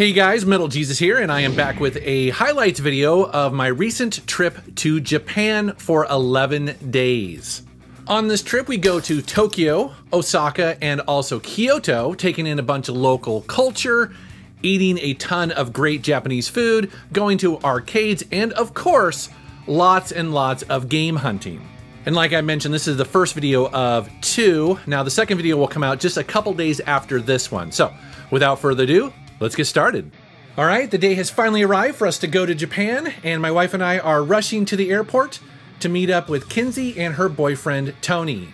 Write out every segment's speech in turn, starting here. Hey guys, Metal Jesus here, and I am back with a highlights video of my recent trip to Japan for 11 days. On this trip, we go to Tokyo, Osaka, and also Kyoto, taking in a bunch of local culture, eating a ton of great Japanese food, going to arcades, and of course, lots and lots of game hunting. And like I mentioned, this is the first video of two. Now the second video will come out just a couple days after this one. So without further ado, let's get started. All right, the day has finally arrived for us to go to Japan, and my wife and I are rushing to the airport to meet up with Kinsey and her boyfriend, Tony.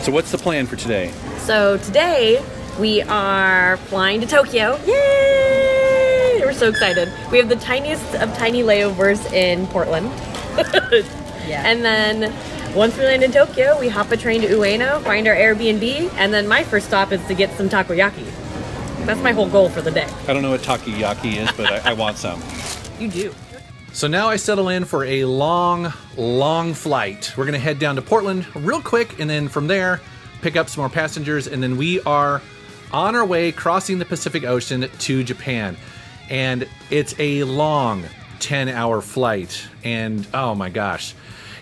So what's the plan for today? So today we are flying to Tokyo. Yay! We're so excited. We have the tiniest of tiny layovers in Portland. Yeah. And then once we land in Tokyo, we hop a train to Ueno, find our Airbnb, and then my first stop is to get some takoyaki. That's my whole goal for the day. I don't know what takoyaki is, but I want some. You do. So now I settle in for a long, long flight. We're gonna head down to Portland real quick, and then from there, pick up some more passengers, and then we are on our way crossing the Pacific Ocean to Japan. And it's a long 10-hour flight, and oh my gosh.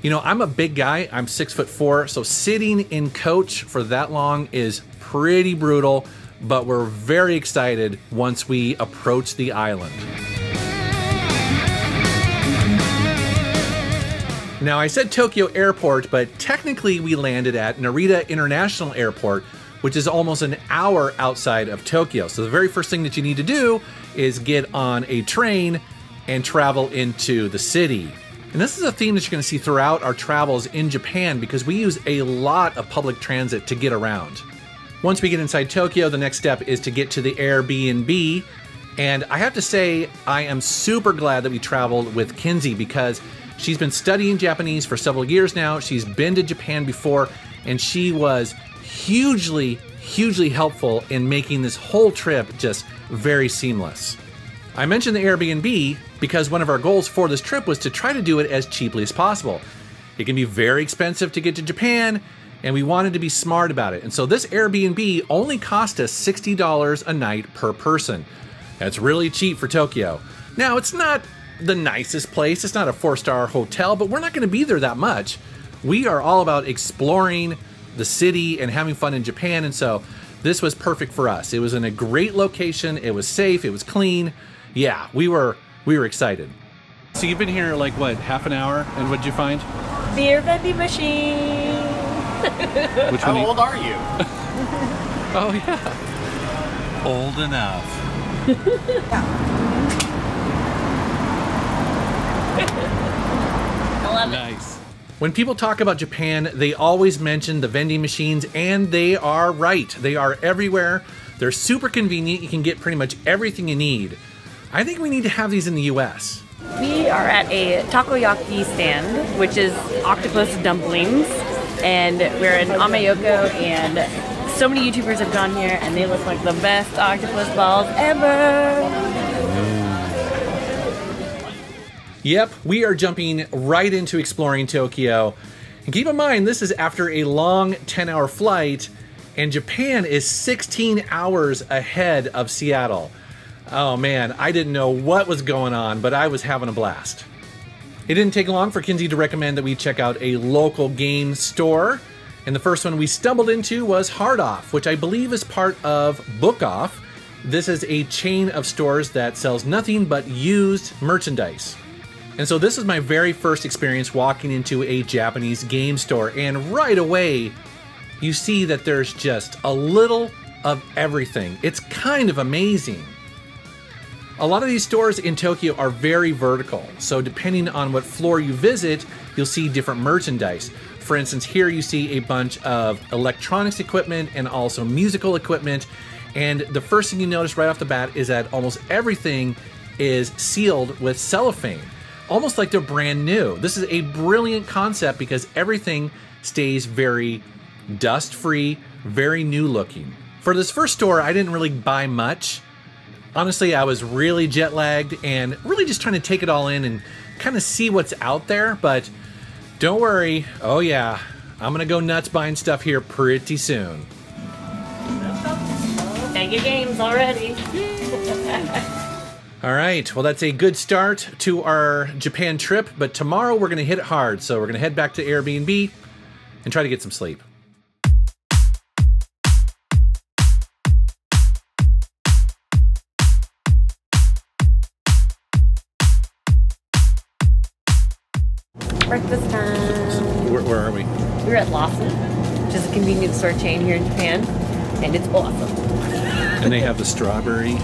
You know, I'm a big guy, I'm 6'4", so sitting in coach for that long is pretty brutal, but we're very excited once we approach the island. Now, I said Tokyo Airport, but technically we landed at Narita International Airport, which is almost an hour outside of Tokyo. So the very first thing that you need to do is get on a train and travel into the city. And this is a theme that you're gonna see throughout our travels in Japan because we use a lot of public transit to get around. Once we get inside Tokyo, the next step is to get to the Airbnb. And I have to say, I am super glad that we traveled with Kinsey because she's been studying Japanese for several years now. She's been to Japan before, and she was hugely, hugely helpful in making this whole trip just very seamless. I mentioned the Airbnb because one of our goals for this trip was to try to do it as cheaply as possible. It can be very expensive to get to Japan, and we wanted to be smart about it. And so this Airbnb only cost us $60 a night per person. That's really cheap for Tokyo. Now, it's not the nicest place. It's not a four-star hotel, but we're not gonna be there that much. We are all about exploring the city and having fun in Japan, and so this was perfect for us. It was in a great location. It was safe, it was clean. Yeah, we were excited. So you've been here like, what, half an hour? And what'd you find? Beer vending machine. Which how old are you? Oh yeah, old enough. I love nice. It. When people talk about Japan, they always mention the vending machines, and they are right. They are everywhere. They're super convenient. You can get pretty much everything you need. I think we need to have these in the U.S. We are at a takoyaki stand, which is octopus dumplings. And we're in Amayoko, and so many YouTubers have gone here, and they look like the best octopus balls ever. Yep, we are jumping right into exploring Tokyo. And keep in mind, this is after a long 10-hour flight, and Japan is 16 hours ahead of Seattle. Oh man, I didn't know what was going on, but I was having a blast. It didn't take long for Kinsey to recommend that we check out a local game store. And the first one we stumbled into was Hard Off, which I believe is part of Book Off. This is a chain of stores that sells nothing but used merchandise. And so this was my very first experience walking into a Japanese game store. And right away, you see that there's just a little of everything. It's kind of amazing. A lot of these stores in Tokyo are very vertical, so depending on what floor you visit, you'll see different merchandise. For instance, here you see a bunch of electronics equipment and also musical equipment, and the first thing you notice right off the bat is that almost everything is sealed with cellophane, almost like they're brand new. This is a brilliant concept because everything stays very dust-free, very new looking. For this first store, I didn't really buy much. Honestly, I was really jet lagged and really just trying to take it all in and kind of see what's out there, but don't worry. Oh yeah, I'm gonna go nuts buying stuff here pretty soon. Mega games already. All right, well, that's a good start to our Japan trip, but tomorrow we're going to hit it hard. So we're going to head back to Airbnb and try to get some sleep. Breakfast time. Where are we? We're at Lawson, which is a convenience store chain here in Japan, and it's awesome. And they have the strawberry.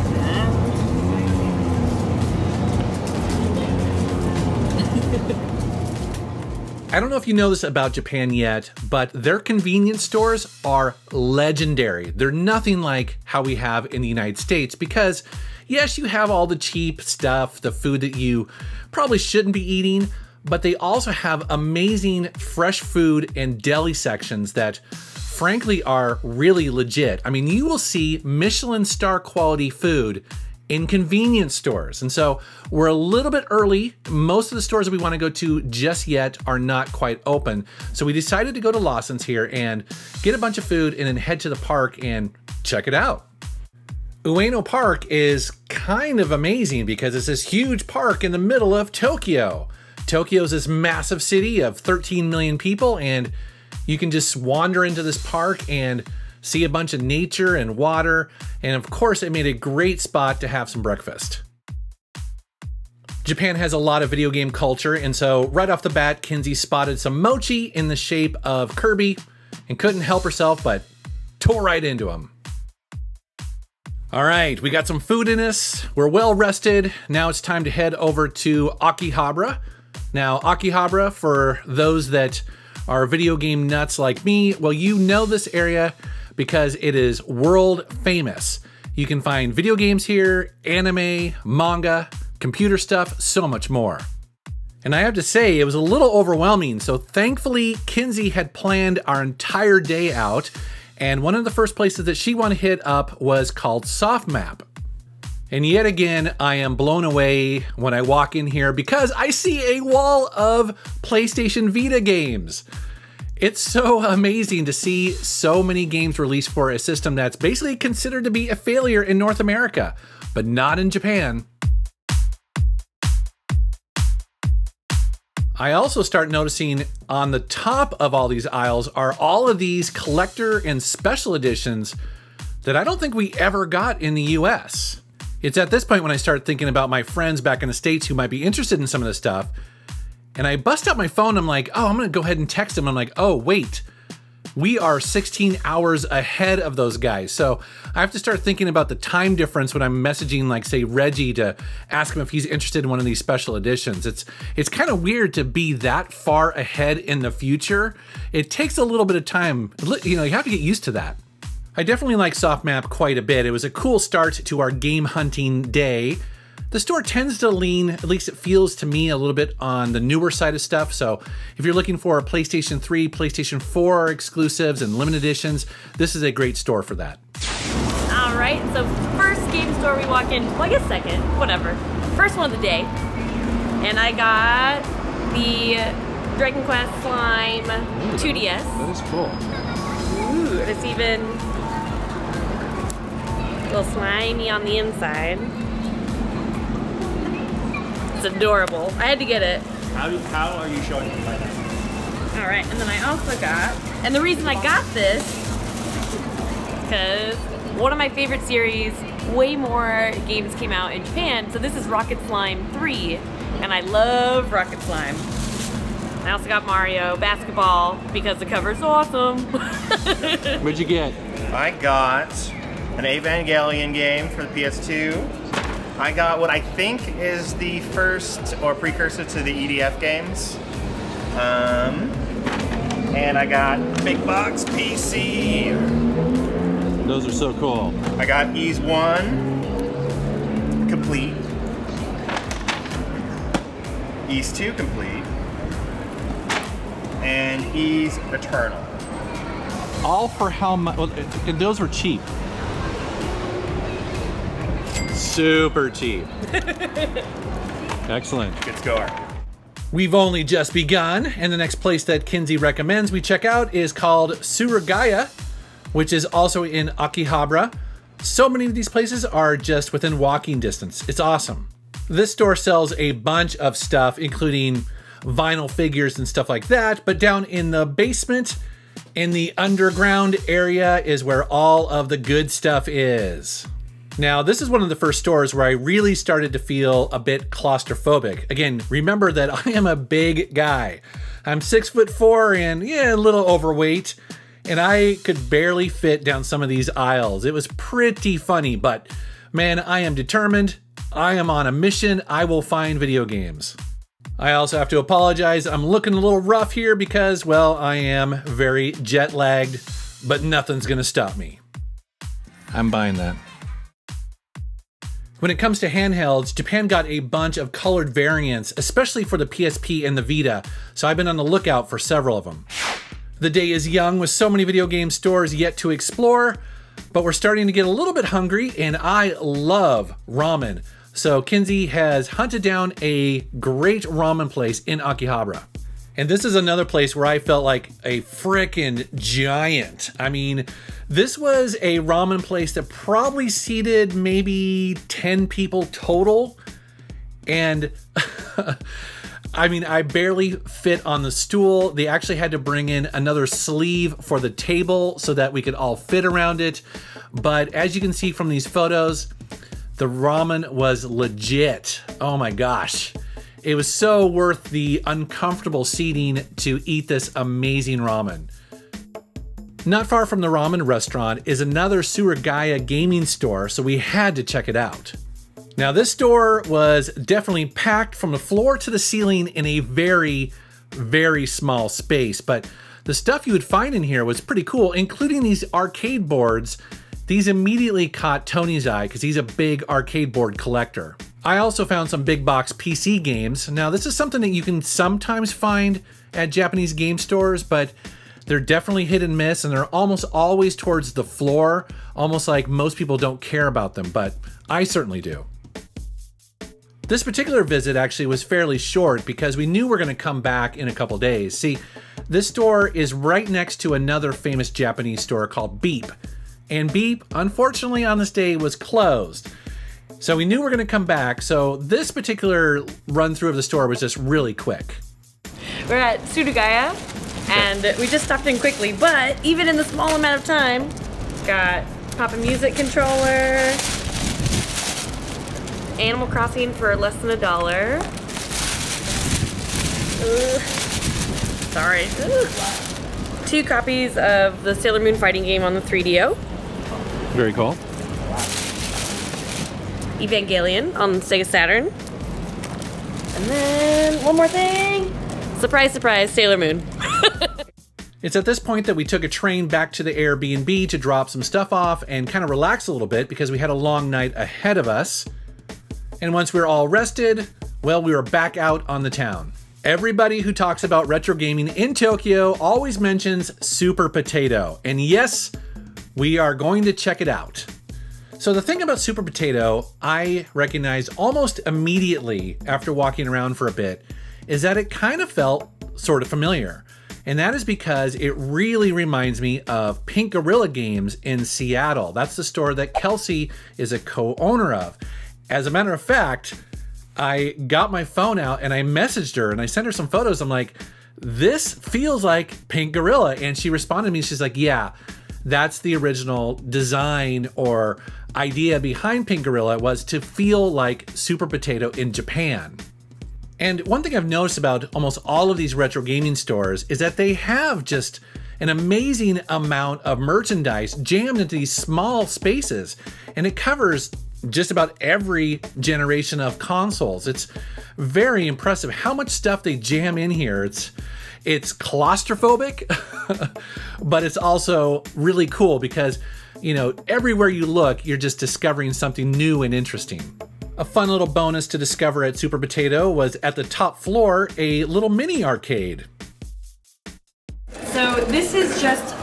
I don't know if you know this about Japan yet, but their convenience stores are legendary. They're nothing like how we have in the United States because, yes, you have all the cheap stuff, the food that you probably shouldn't be eating, but they also have amazing fresh food and deli sections that frankly are really legit. I mean, you will see Michelin star quality food in convenience stores. And so we're a little bit early. Most of the stores that we want to go to just yet are not quite open. So we decided to go to Lawson's here and get a bunch of food and then head to the park and check it out. Ueno Park is kind of amazing because it's this huge park in the middle of Tokyo. Tokyo's this massive city of 13 million people, and you can just wander into this park and see a bunch of nature and water, and of course it made a great spot to have some breakfast. Japan has a lot of video game culture, and so right off the bat, Kinsey spotted some mochi in the shape of Kirby and couldn't help herself but tore right into him. All right, we got some food in us, we're well rested, now it's time to head over to Akihabara. Now, Akihabara, for those that are video game nuts like me, well, you know this area because it is world famous. You can find video games here, anime, manga, computer stuff, so much more. And I have to say, it was a little overwhelming. So thankfully, Kinsey had planned our entire day out. And one of the first places that she wanted to hit up was called SoftMap. And yet again, I am blown away when I walk in here because I see a wall of PlayStation Vita games. It's so amazing to see so many games released for a system that's basically considered to be a failure in North America, but not in Japan. I also start noticing on the top of all these aisles are all of these collector and special editions that I don't think we ever got in the US. It's at this point when I start thinking about my friends back in the States who might be interested in some of this stuff. And I bust out my phone. I'm like, oh, I'm going to go ahead and text them. I'm like, oh, wait, we are 16 hours ahead of those guys. So I have to start thinking about the time difference when I'm messaging, like, say, Reggie to ask him if he's interested in one of these special editions. It's kind of weird to be that far ahead in the future. It takes a little bit of time. You know, you have to get used to that. I definitely like SoftMap quite a bit. It was a cool start to our game hunting day. The store tends to lean, at least it feels to me, a little bit on the newer side of stuff. So if you're looking for PlayStation 3, PlayStation 4 exclusives and limited editions, this is a great store for that. All right, so first game store we walk in, well, I guess second, whatever. First one of the day. And I got the Dragon Quest Slime 2DS. That is cool. Ooh, it's even a little slimy on the inside. It's adorable. I had to get it. How are you showing it right now? All right, and then I also got, and the reason I got this, because one of my favorite series, way more games came out in Japan, so this is Rocket Slime 3, and I love Rocket Slime. I also got Mario, basketball, because the cover's awesome. What'd you get? I got an Evangelion game for the PS2. I got what I think is the first or precursor to the EDF games. And I got Big Box PC. Those are so cool. I got Ys 1 complete. Ys 2 complete. And Ys Eternal. All for how much? Well, those were cheap. Super cheap. Excellent. Good score. We've only just begun, and the next place that Kinsey recommends we check out is called Surugaya, which is also in Akihabara. So many of these places are just within walking distance. It's awesome. This store sells a bunch of stuff, including vinyl figures and stuff like that, but down in the basement, in the underground area, is where all of the good stuff is. Now, this is one of the first stores where I really started to feel a bit claustrophobic. Again, remember that I am a big guy. I'm 6'4" and a little overweight, and I could barely fit down some of these aisles. It was pretty funny, but man, I am determined. I am on a mission. I will find video games. I also have to apologize. I'm looking a little rough here because, well, I am very jet lagged, but nothing's gonna stop me. I'm buying that. When it comes to handhelds, Japan got a bunch of colored variants, especially for the PSP and the Vita, so I've been on the lookout for several of them. The day is young with so many video game stores yet to explore, but we're starting to get a little bit hungry, and I love ramen. So Kinsey has hunted down a great ramen place in Akihabara. And this is another place where I felt like a frickin' giant. I mean, this was a ramen place that probably seated maybe 10 people total. And I mean, I barely fit on the stool. They actually had to bring in another sleeve for the table so that we could all fit around it. But as you can see from these photos, the ramen was legit. Oh my gosh. It was so worth the uncomfortable seating to eat this amazing ramen. Not far from the ramen restaurant is another Surugaya gaming store, so we had to check it out. Now, this store was definitely packed from the floor to the ceiling in a very, very small space, but the stuff you would find in here was pretty cool, including these arcade boards. These immediately caught Tony's eye because he's a big arcade board collector. I also found some big box PC games. Now, this is something that you can sometimes find at Japanese game stores, but they're definitely hit and miss, and they're almost always towards the floor, almost like most people don't care about them, but I certainly do. This particular visit actually was fairly short because we knew we're gonna come back in a couple days. See, this store is right next to another famous Japanese store called Beep. And Beep, unfortunately, on this day was closed. So we knew we were gonna come back, so this particular run through of the store was just really quick. We're at Surugaya, and we just stopped in quickly, but even in the small amount of time, got Papa Music controller, Animal Crossing for less than $1. Sorry. Ooh. 2 copies of the Sailor Moon fighting game on the 3DO. Very cool. Evangelion on Sega Saturn. And then one more thing. Surprise, surprise, Sailor Moon. It's at this point that we took a train back to the Airbnb to drop some stuff off and kind of relax a little bit because we had a long night ahead of us. And once we were all rested, well, we were back out on the town. Everybody who talks about retro gaming in Tokyo always mentions Super Potato. And yes, we are going to check it out. So the thing about Super Potato, I recognized almost immediately after walking around for a bit, is that it kind of felt sort of familiar. And that is because it really reminds me of Pink Gorilla Games in Seattle. That's the store that Kelsey is a co-owner of. As a matter of fact, I got my phone out and I messaged her and I sent her some photos. I'm like, this feels like Pink Gorilla. And she responded to me, she's like, yeah, that's the original design or idea behind Pink Gorilla, was to feel like Super Potato in Japan. And one thing I've noticed about almost all of these retro gaming stores is that they have just an amazing amount of merchandise jammed into these small spaces, and it covers just about every generation of consoles. It's very impressive how much stuff they jam in here. It's claustrophobic, but it's also really cool because, you know, everywhere you look, you're just discovering something new and interesting. A fun little bonus to discover at Super Potato was at the top floor, a little mini arcade. So this is just,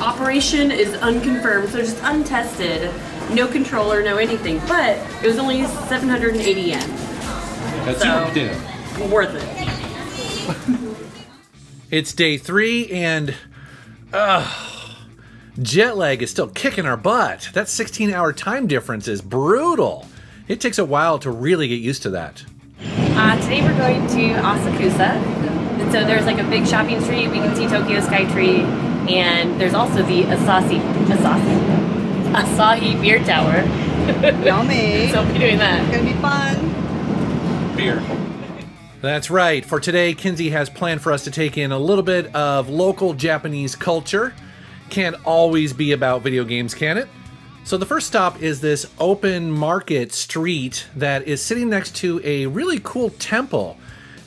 operation is unconfirmed, so just untested. No controller, no anything, but it was only 780 yen. That's so Super Potato. Worth it. It's day 3 and Jet lag is still kicking our butt. That 16-hour time difference is brutal. It takes a while to really get used to that. Today we're going to Asakusa. And so there's like a big shopping street. We can see Tokyo Skytree. And there's also the Asahi Beer Tower. Yummy. So we'll be doing that. It's gonna be fun. Beer. That's right. For today, Kinsey has planned for us to take in a little bit of local Japanese culture. Can't always be about video games, can it? So the first stop is this open market street that is sitting next to a really cool temple.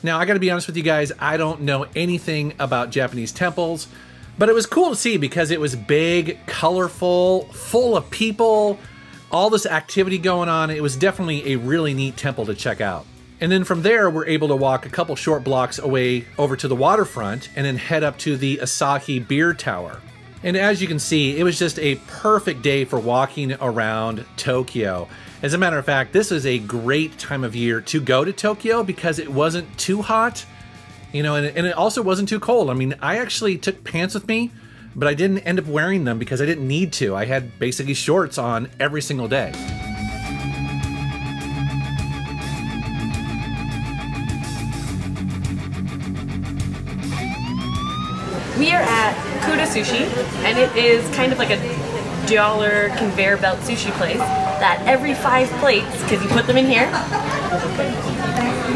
Now, I gotta be honest with you guys, I don't know anything about Japanese temples, but it was cool to see because it was big, colorful, full of people, all this activity going on. It was definitely a really neat temple to check out. And then from there, we're able to walk a couple short blocks away over to the waterfront and then head up to the Asahi Beer Tower. And as you can see, it was just a perfect day for walking around Tokyo. As a matter of fact, this is a great time of year to go to Tokyo because it wasn't too hot, you know, and it also wasn't too cold. I mean, I actually took pants with me, but I didn't end up wearing them because I didn't need to. I had basically shorts on every single day. We are at Kuda Sushi, and it is kind of like a dollar conveyor belt sushi place that every 5 plates, because you put them in here,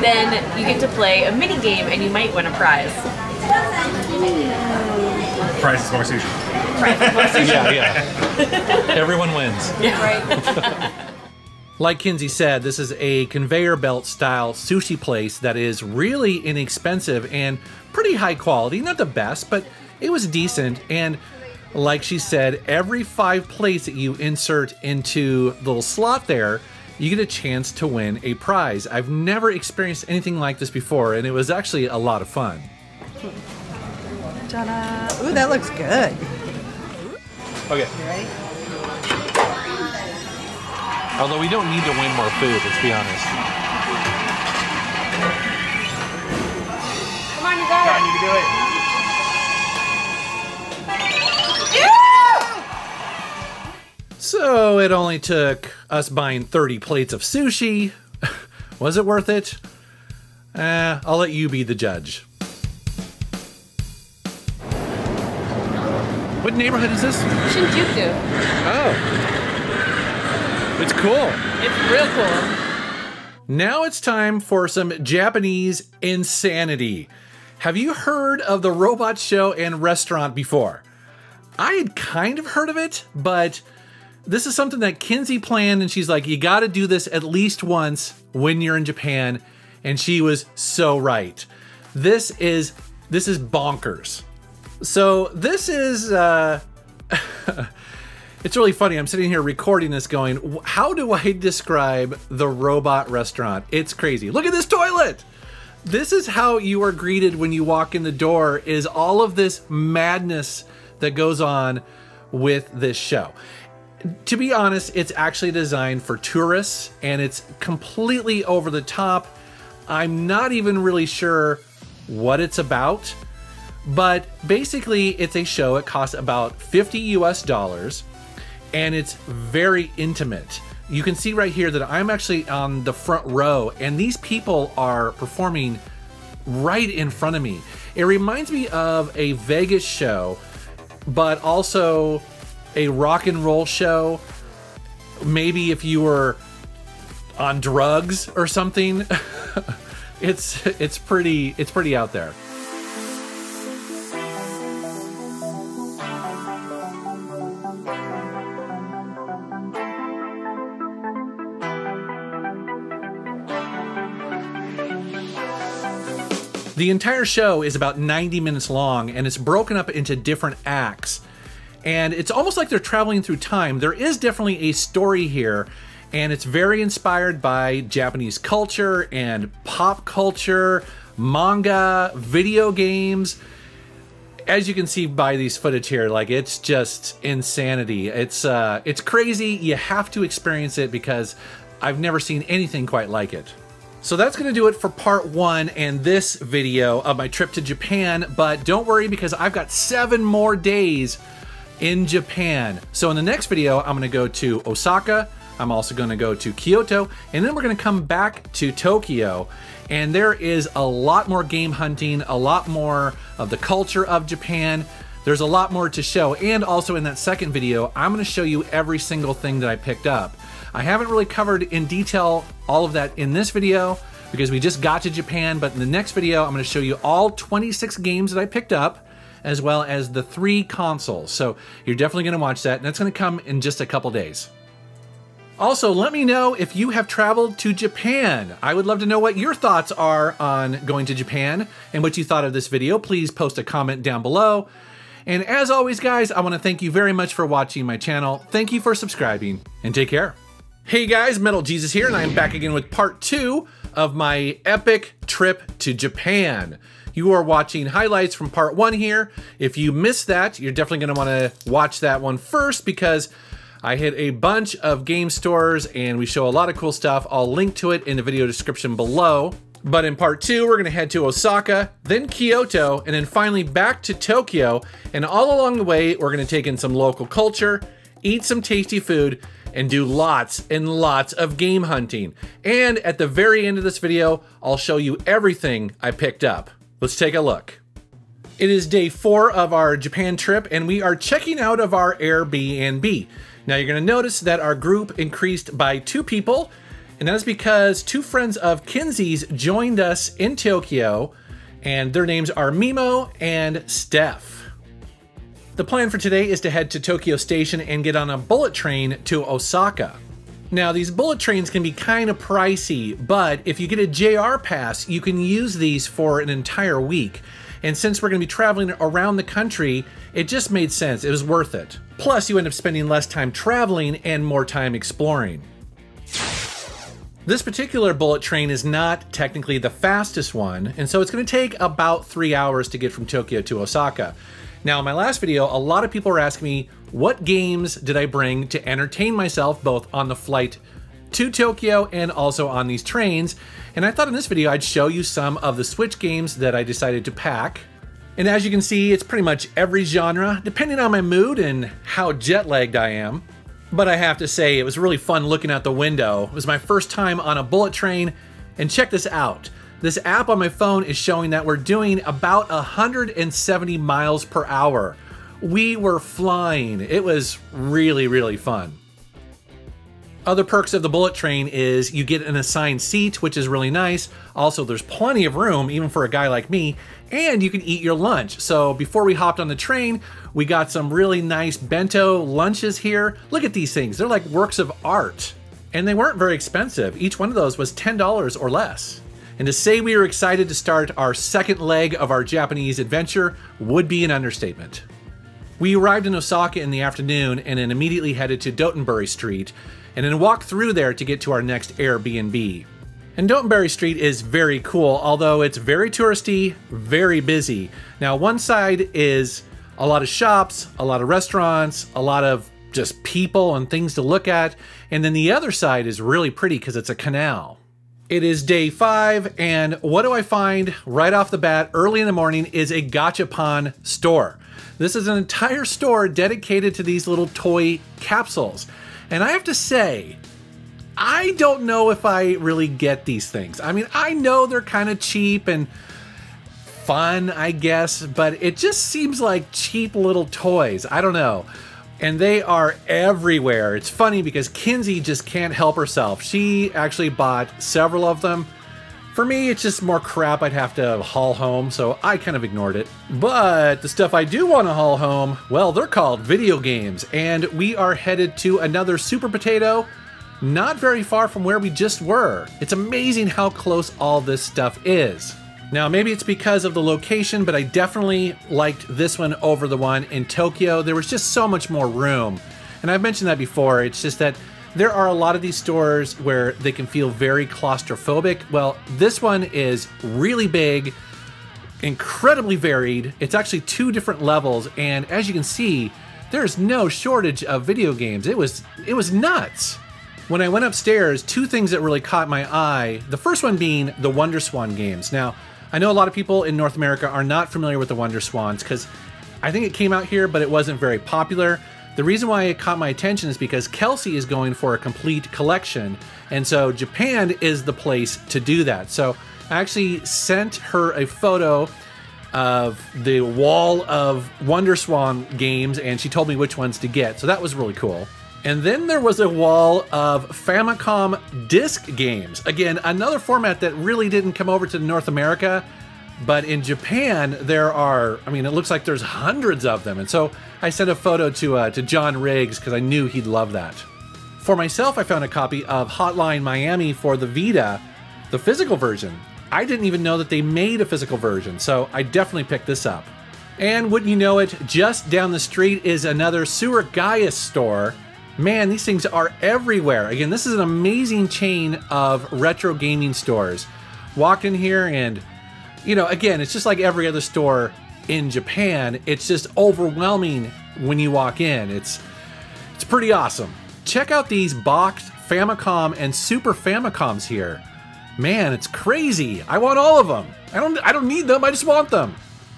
then you get to play a mini game and you might win a prize. Prize is more sushi. Prize is more sushi. Yeah. Everyone wins. Yeah, right. Like Kinsey said, this is a conveyor belt style sushi place that is really inexpensive and pretty high quality. Not the best, but it was decent. And like she said, every 5 plates that you insert into the little slot there, you get a chance to win a prize. I've never experienced anything like this before, and it was actually a lot of fun. Ta-da! Ooh, that looks good. Okay. You ready? Although we don't need to win more food, let's be honest. Come on, you got it. You can do it. Yeah! So it only took us buying 30 plates of sushi. Was it worth it? I'll let you be the judge. What neighborhood is this? Shinjuku. Oh. It's cool. It's real cool. Now it's time for some Japanese insanity. Have you heard of the robot show and restaurant before? I had kind of heard of it, but this is something that Kinsey planned, and she's like, you gotta do this at least once when you're in Japan, and she was so right. This is bonkers. So this is, It's really funny, I'm sitting here recording this going, how do I describe the robot restaurant? It's crazy. Look at this toilet! This is how you are greeted when you walk in the door, is all of this madness that goes on with this show. To be honest, it's actually designed for tourists and it's completely over the top. I'm not even really sure what it's about, but basically it's a show. It costs about $50 US. And it's very intimate. You can see right here that I'm actually on the front row and these people are performing right in front of me. It reminds me of a Vegas show, but also a rock and roll show. Maybe if you were on drugs or something, it's pretty out there. The entire show is about 90 minutes long and it's broken up into different acts. And it's almost like they're traveling through time. There is definitely a story here and it's very inspired by Japanese culture and pop culture, manga, video games. As you can see by these footage here, like it's just insanity. It's crazy. You have to experience it because I've never seen anything quite like it. So that's gonna do it for part 1 and this video of my trip to Japan, but don't worry because I've got 7 more days in Japan. So in the next video, I'm gonna go to Osaka, I'm also gonna go to Kyoto, and then we're gonna come back to Tokyo. And there is a lot more game hunting, a lot more of the culture of Japan. There's a lot more to show. And also in that second video, I'm gonna show you every single thing that I picked up. I haven't really covered in detail all of that in this video because we just got to Japan, but in the next video, I'm gonna show you all 26 games that I picked up, as well as the 3 consoles. So you're definitely gonna watch that, and that's gonna come in just a couple days. Also, let me know if you have traveled to Japan. I would love to know what your thoughts are on going to Japan and what you thought of this video. Please post a comment down below. And as always, guys, I wanna thank you very much for watching my channel. Thank you for subscribing, and take care. Hey guys, Metal Jesus here, and I'm back again with part 2 of my epic trip to Japan. You are watching highlights from part 1 here. If you missed that, you're definitely gonna wanna watch that one first because I hit a bunch of game stores and we show a lot of cool stuff. I'll link to it in the video description below. But in part 2, we're gonna head to Osaka, then Kyoto, and then finally back to Tokyo. And all along the way, we're gonna take in some local culture, eat some tasty food, and do lots and lots of game hunting. And at the very end of this video, I'll show you everything I picked up. Let's take a look. It is day 4 of our Japan trip, and we are checking out of our Airbnb. Now you're gonna notice that our group increased by 2 people, and that is because 2 friends of Kinsey's joined us in Tokyo, and their names are Mimo and Steph. The plan for today is to head to Tokyo Station and get on a bullet train to Osaka. Now these bullet trains can be kind of pricey, but if you get a JR pass, you can use these for an entire week. And since we're gonna be traveling around the country, it just made sense, it was worth it. Plus you end up spending less time traveling and more time exploring. This particular bullet train is not technically the fastest one, and so it's gonna take about 3 hours to get from Tokyo to Osaka. Now, in my last video, a lot of people were asking me, what games did I bring to entertain myself both on the flight to Tokyo and also on these trains? And I thought in this video, I'd show you some of the Switch games that I decided to pack. And as you can see, it's pretty much every genre, depending on my mood and how jet lagged I am. But I have to say, it was really fun looking out the window. It was my first time on a bullet train, and check this out. This app on my phone is showing that we're doing about 170 miles per hour. We were flying. It was really, really fun. Other perks of the bullet train is you get an assigned seat, which is really nice. Also, there's plenty of room, even for a guy like me, and you can eat your lunch. So before we hopped on the train, we got some really nice bento lunches here. Look at these things. They're like works of art. And they weren't very expensive. Each one of those was $10 or less. And to say we were excited to start our second leg of our Japanese adventure would be an understatement. We arrived in Osaka in the afternoon and then immediately headed to Dotonbori Street and then walked through there to get to our next Airbnb. And Dotonbori Street is very cool, although it's very touristy, very busy. Now one side is a lot of shops, a lot of restaurants, a lot of just people and things to look at. And then the other side is really pretty because it's a canal. It is day 5, and what do I find right off the bat early in the morning is a gachapon store. This is an entire store dedicated to these little toy capsules. And I have to say, I don't know if I really get these things. I mean, I know they're kind of cheap and fun, I guess, but it just seems like cheap little toys. I don't know. And they are everywhere. It's funny because Kinsey just can't help herself. She actually bought several of them. For me, it's just more crap I'd have to haul home, so I kind of ignored it. But the stuff I do want to haul home, well, they're called video games. And we are headed to another Super Potato, not very far from where we just were. It's amazing how close all this stuff is. Now, maybe it's because of the location, but I definitely liked this one over the one in Tokyo. There was just so much more room. And I've mentioned that before. It's just that there are a lot of these stores where they can feel very claustrophobic. Well, this one is really big, incredibly varied. It's actually 2 different levels. And as you can see, there's no shortage of video games. It was nuts. When I went upstairs, 2 things that really caught my eye, the first one being the Wonder Swan games. Now, I know a lot of people in North America are not familiar with the Wonder Swans because I think it came out here, but it wasn't very popular. The reason why it caught my attention is because Kelsey is going for a complete collection, and so Japan is the place to do that. So I actually sent her a photo of the wall of WonderSwan games, and she told me which ones to get, so that was really cool. And then there was a wall of Famicom disc games. Again, another format that really didn't come over to North America, but in Japan, there are, I mean, it looks like there's hundreds of them. And so I sent a photo to John Riggs because I knew he'd love that. For myself, I found a copy of Hotline Miami for the Vita, the physical version. I didn't even know that they made a physical version, so I definitely picked this up. And wouldn't you know it, just down the street is another Surugaya store. Man, these things are everywhere. Again, this is an amazing chain of retro gaming stores. Walked in here and, you know, again, it's just like every other store in Japan. It's just overwhelming when you walk in. It's pretty awesome. Check out these boxed Famicom and Super Famicoms here. Man, it's crazy. I want all of them. I don't need them, I just want them.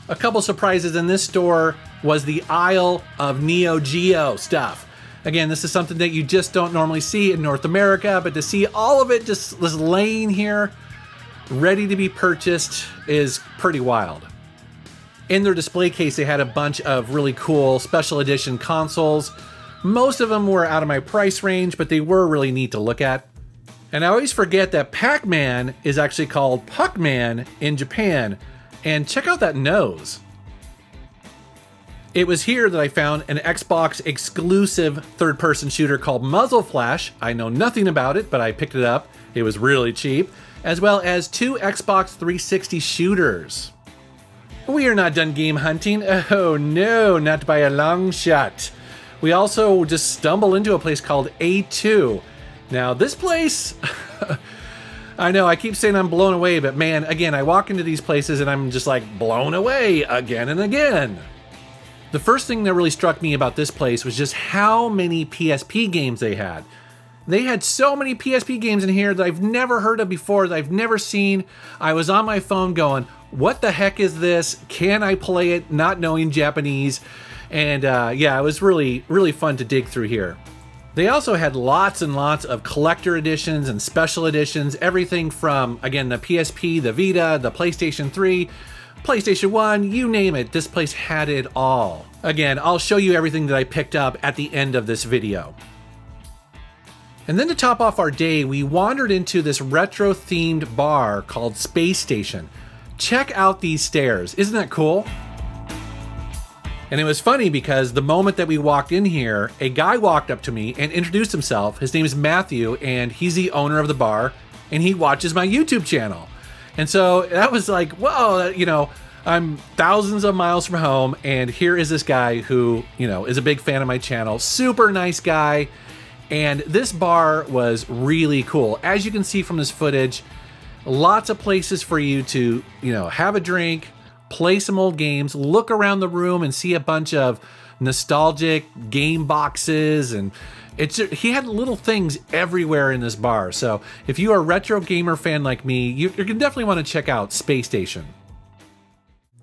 A couple surprises in this store was the aisle of Neo Geo stuff. Again, this is something that you just don't normally see in North America, but to see all of it just laying here, ready to be purchased, is pretty wild. In their display case, they had a bunch of really cool special edition consoles. Most of them were out of my price range, but they were really neat to look at. And I always forget that Pac-Man is actually called Puckman in Japan. And check out that nose. It was here that I found an Xbox exclusive third-person shooter called Muzzle Flash. I know nothing about it, but I picked it up. It was really cheap, as well as two Xbox 360 shooters. We are not done game hunting. Oh no, not by a long shot. We also just stumble into a place called A2. Now this place, I know I keep saying I'm blown away, but man, again, I walk into these places and I'm just like blown away again and again. The first thing that really struck me about this place was just how many PSP games they had. They had so many PSP games in here that I've never heard of before, that I've never seen. I was on my phone going, what the heck is this? Can I play it? Not knowing Japanese. And yeah, it was really, really fun to dig through here. They also had lots and lots of collector editions and special editions, everything from, again, the PSP, the Vita, the PlayStation 3, PlayStation 1, you name it, this place had it all. Again, I'll show you everything that I picked up at the end of this video. And then to top off our day, we wandered into this retro-themed bar called Space Station. Check out these stairs, isn't that cool? And it was funny because the moment that we walked in here, a guy walked up to me and introduced himself. His name is Matthew, and he's the owner of the bar, and he watches my YouTube channel. And so that was like, whoa, you know, I'm thousands of miles from home, and here is this guy who, you know, is a big fan of my channel, super nice guy. And this bar was really cool. As you can see from this footage, lots of places for you to, you know, have a drink, play some old games, look around the room and see a bunch of nostalgic game boxes, and he had little things everywhere in this bar. So if you are a retro gamer fan like me, you're gonna definitely want to check out Space Station.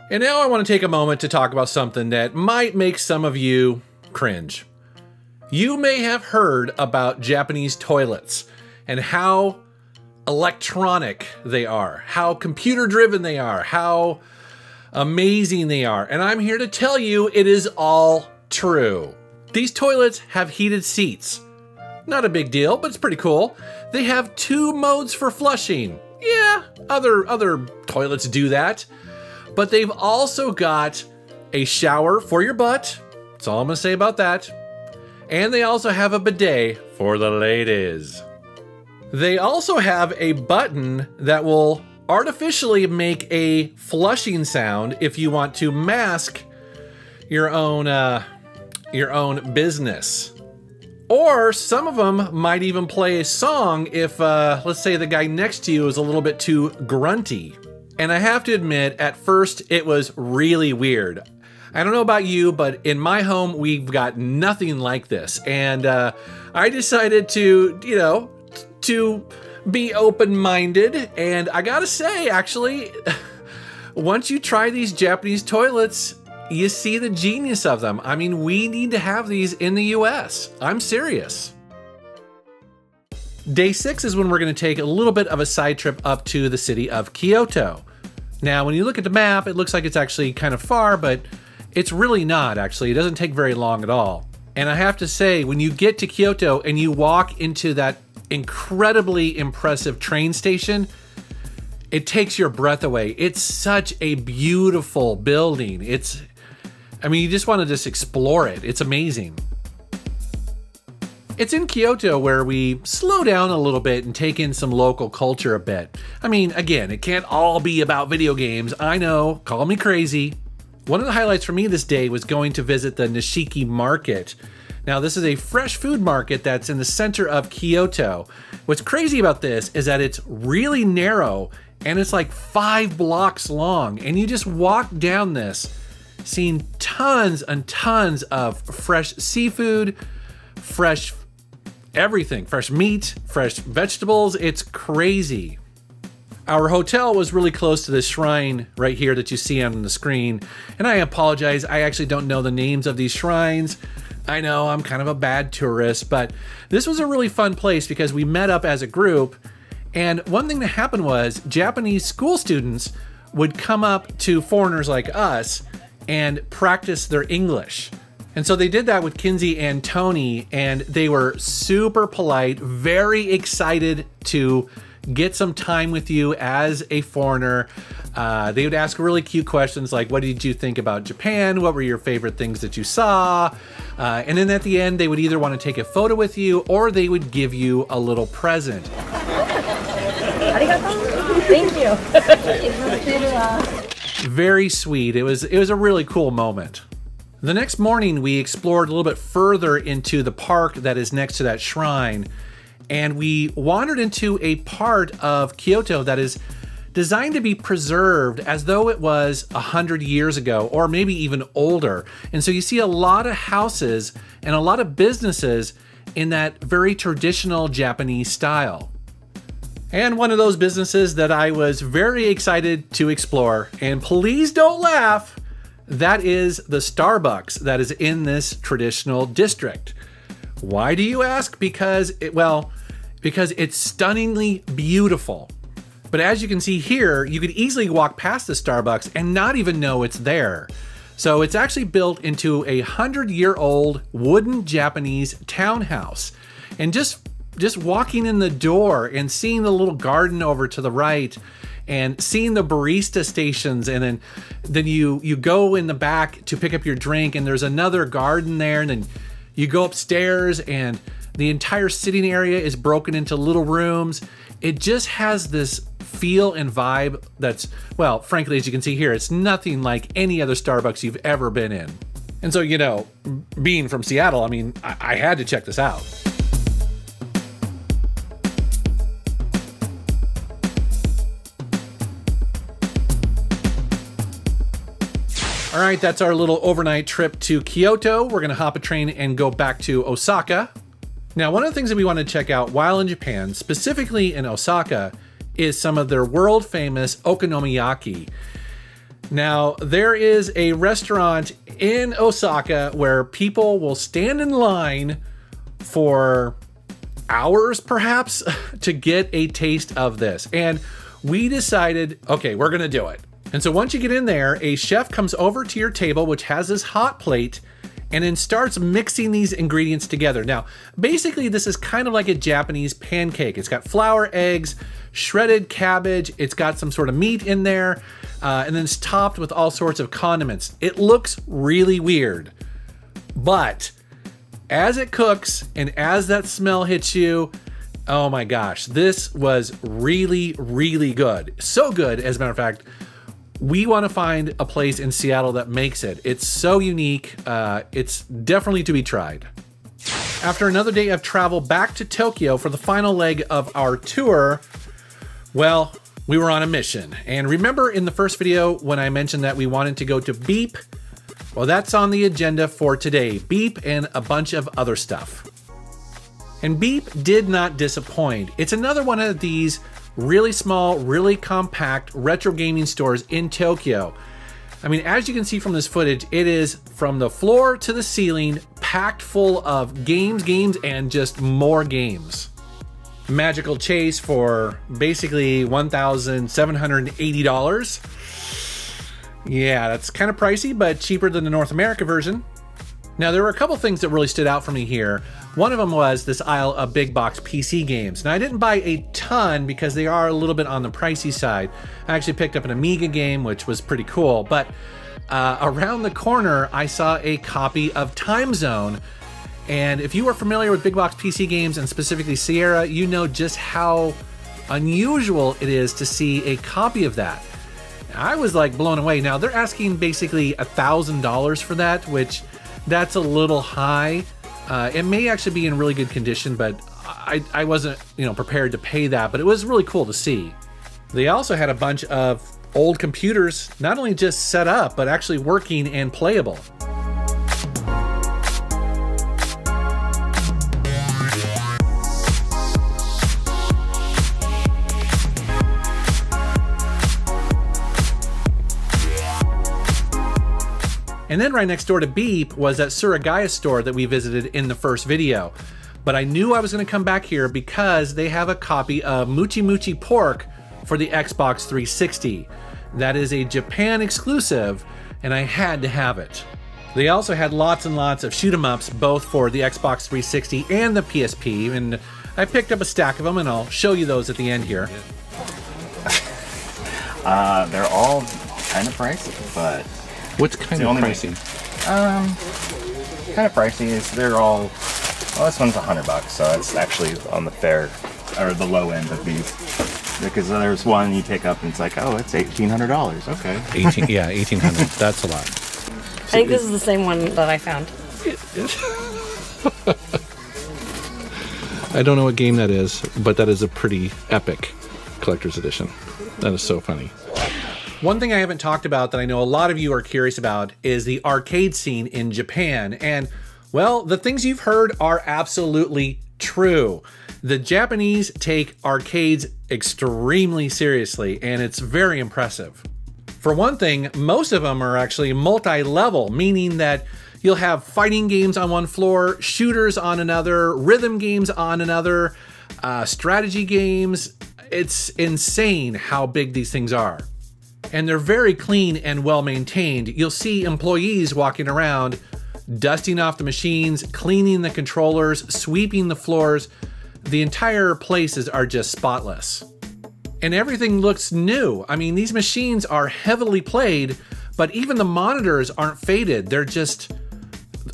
And now I want to take a moment to talk about something that might make some of you cringe. You may have heard about Japanese toilets and how electronic they are, how computer driven they are, how amazing they are. And I'm here to tell you it is all true. These toilets have heated seats. Not a big deal, but it's pretty cool. They have two modes for flushing. Yeah, other toilets do that. But they've also got a shower for your butt. That's all I'm gonna say about that. And they also have a bidet for the ladies. They also have a button that will artificially make a flushing sound if you want to mask your own business. Or some of them might even play a song if, let's say the guy next to you is a little bit too grunty. And I have to admit, at first it was really weird. I don't know about you, but in my home, we've got nothing like this. And I decided to, you know, to be open-minded. And I gotta say, actually, once you try these Japanese toilets, you see the genius of them. I mean, we need to have these in the US. I'm serious. Day 6 is when we're going to take a little bit of a side trip up to the city of Kyoto. Now, when you look at the map, it looks like it's actually kind of far, but it's really not, actually. It doesn't take very long at all. And I have to say, when you get to Kyoto and you walk into that incredibly impressive train station, it takes your breath away. It's such a beautiful building. It's, I mean, you just want to just explore it. It's amazing. It's in Kyoto where we slow down a little bit and take in some local culture a bit. I mean, again, it can't all be about video games. I know, call me crazy. One of the highlights for me this day was going to visit the Nishiki Market. Now, this is a fresh food market that's in the center of Kyoto. What's crazy about this is that it's really narrow and it's like 5 blocks long, and you just walk down this, seeing tons and tons of fresh seafood, fresh everything, fresh meat, fresh vegetables. It's crazy. Our hotel was really close to this shrine right here that you see on the screen. And I apologize, I actually don't know the names of these shrines. I know I'm kind of a bad tourist, but this was a really fun place because we met up as a group. And one thing that happened was Japanese school students would come up to foreigners like us and practice their English. And so they did that with Kinsey and Tony, and they were super polite, very excited to get some time with you as a foreigner. They would ask really cute questions like, what did you think about Japan? What were your favorite things that you saw? And then at the end, they would either want to take a photo with you or they would give you a little present. Thank you. Very sweet. It was a really cool moment. The next morning, we explored a little bit further into the park that is next to that shrine. And we wandered into a part of Kyoto that is designed to be preserved as though it was 100 years ago, or maybe even older. And so you see a lot of houses and a lot of businesses in that very traditional Japanese style. And one of those businesses that I was very excited to explore, and please don't laugh, that is the Starbucks that is in this traditional district. Why do you ask? Because it's stunningly beautiful. But as you can see here, you could easily walk past the Starbucks and not even know it's there. So it's actually built into a 100-year-old wooden Japanese townhouse. And just walking in the door and seeing the little garden over to the right and seeing the barista stations, and then you go in the back to pick up your drink and there's another garden there, and then you go upstairs and the entire sitting area is broken into little rooms. It just has this feel and vibe that's, well, frankly, as you can see here, it's nothing like any other Starbucks you've ever been in. And so, you know, being from Seattle, I mean, I had to check this out. All right, that's our little overnight trip to Kyoto. We're gonna hop a train and go back to Osaka. Now, one of the things that we want to check out while in Japan, specifically in Osaka, is some of their world famous okonomiyaki. Now, there is a restaurant in Osaka where people will stand in line for hours, perhaps, to get a taste of this. And we decided, okay, we're gonna do it. And so once you get in there, a chef comes over to your table, which has this hot plate, and then starts mixing these ingredients together. Now, basically this is kind of like a Japanese pancake. It's got flour, eggs, shredded cabbage, it's got some sort of meat in there, and then it's topped with all sorts of condiments. It looks really weird, but as it cooks and as that smell hits you, oh my gosh, this was really, really good. So good, as a matter of fact, we want to find a place in Seattle that makes it. It's so unique. It's definitely to be tried. After another day of travel back to Tokyo for the final leg of our tour, well, we were on a mission. And remember in the first video when I mentioned that we wanted to go to Beep? Well, that's on the agenda for today. Beep and a bunch of other stuff. And Beep did not disappoint. It's another one of these really small, really compact retro gaming stores in Tokyo. I mean, as you can see from this footage, it is from the floor to the ceiling, packed full of games, and just more games. Magical Chase for basically $1,780. Yeah, that's kind of pricey, but cheaper than the North America version. Now, there were a couple things that really stood out for me here. One of them was this aisle of big box PC games. Now, I didn't buy a ton because they are a little bit on the pricey side. I actually picked up an Amiga game, which was pretty cool, but around the corner, I saw a copy of Time Zone. And if you are familiar with big box PC games, and specifically Sierra, you know just how unusual it is to see a copy of that. I was like blown away. Now, they're asking basically $1,000 for that, which that's a little high. It may actually be in really good condition, but I wasn't, you know, prepared to pay that, but it was really cool to see. They also had a bunch of old computers, not only just set up, but actually working and playable. And then right next door to Beep was that Surugaya store that we visited in the first video. But I knew I was gonna come back here because they have a copy of Muchi Muchi Pork for the Xbox 360. That is a Japan exclusive, and I had to have it. They also had lots and lots of shoot 'em ups, both for the Xbox 360 and the PSP, and I picked up a stack of them, and I'll show you those at the end here. They're all kind of pricey, but... What's kind of pricey? Kind of pricey is they're all, well, this one's $100, so it's actually on the fair, or the low end of these. Because there's one you pick up and it's like, oh, it's $1,800, okay. 18, yeah, 1,800, that's a lot. So I think this is the same one that I found. I don't know what game that is, but that is a pretty epic collector's edition. That is so funny. One thing I haven't talked about that I know a lot of you are curious about is the arcade scene in Japan. And well, the things you've heard are absolutely true. The Japanese take arcades extremely seriously, and it's very impressive. For one thing, most of them are actually multi-level, meaning that you'll have fighting games on one floor, shooters on another, rhythm games on another, strategy games. It's insane how big these things are. And they're very clean and well-maintained. You'll see employees walking around, dusting off the machines, cleaning the controllers, sweeping the floors. The entire places are just spotless. And everything looks new. I mean, these machines are heavily played, but even the monitors aren't faded. They're just,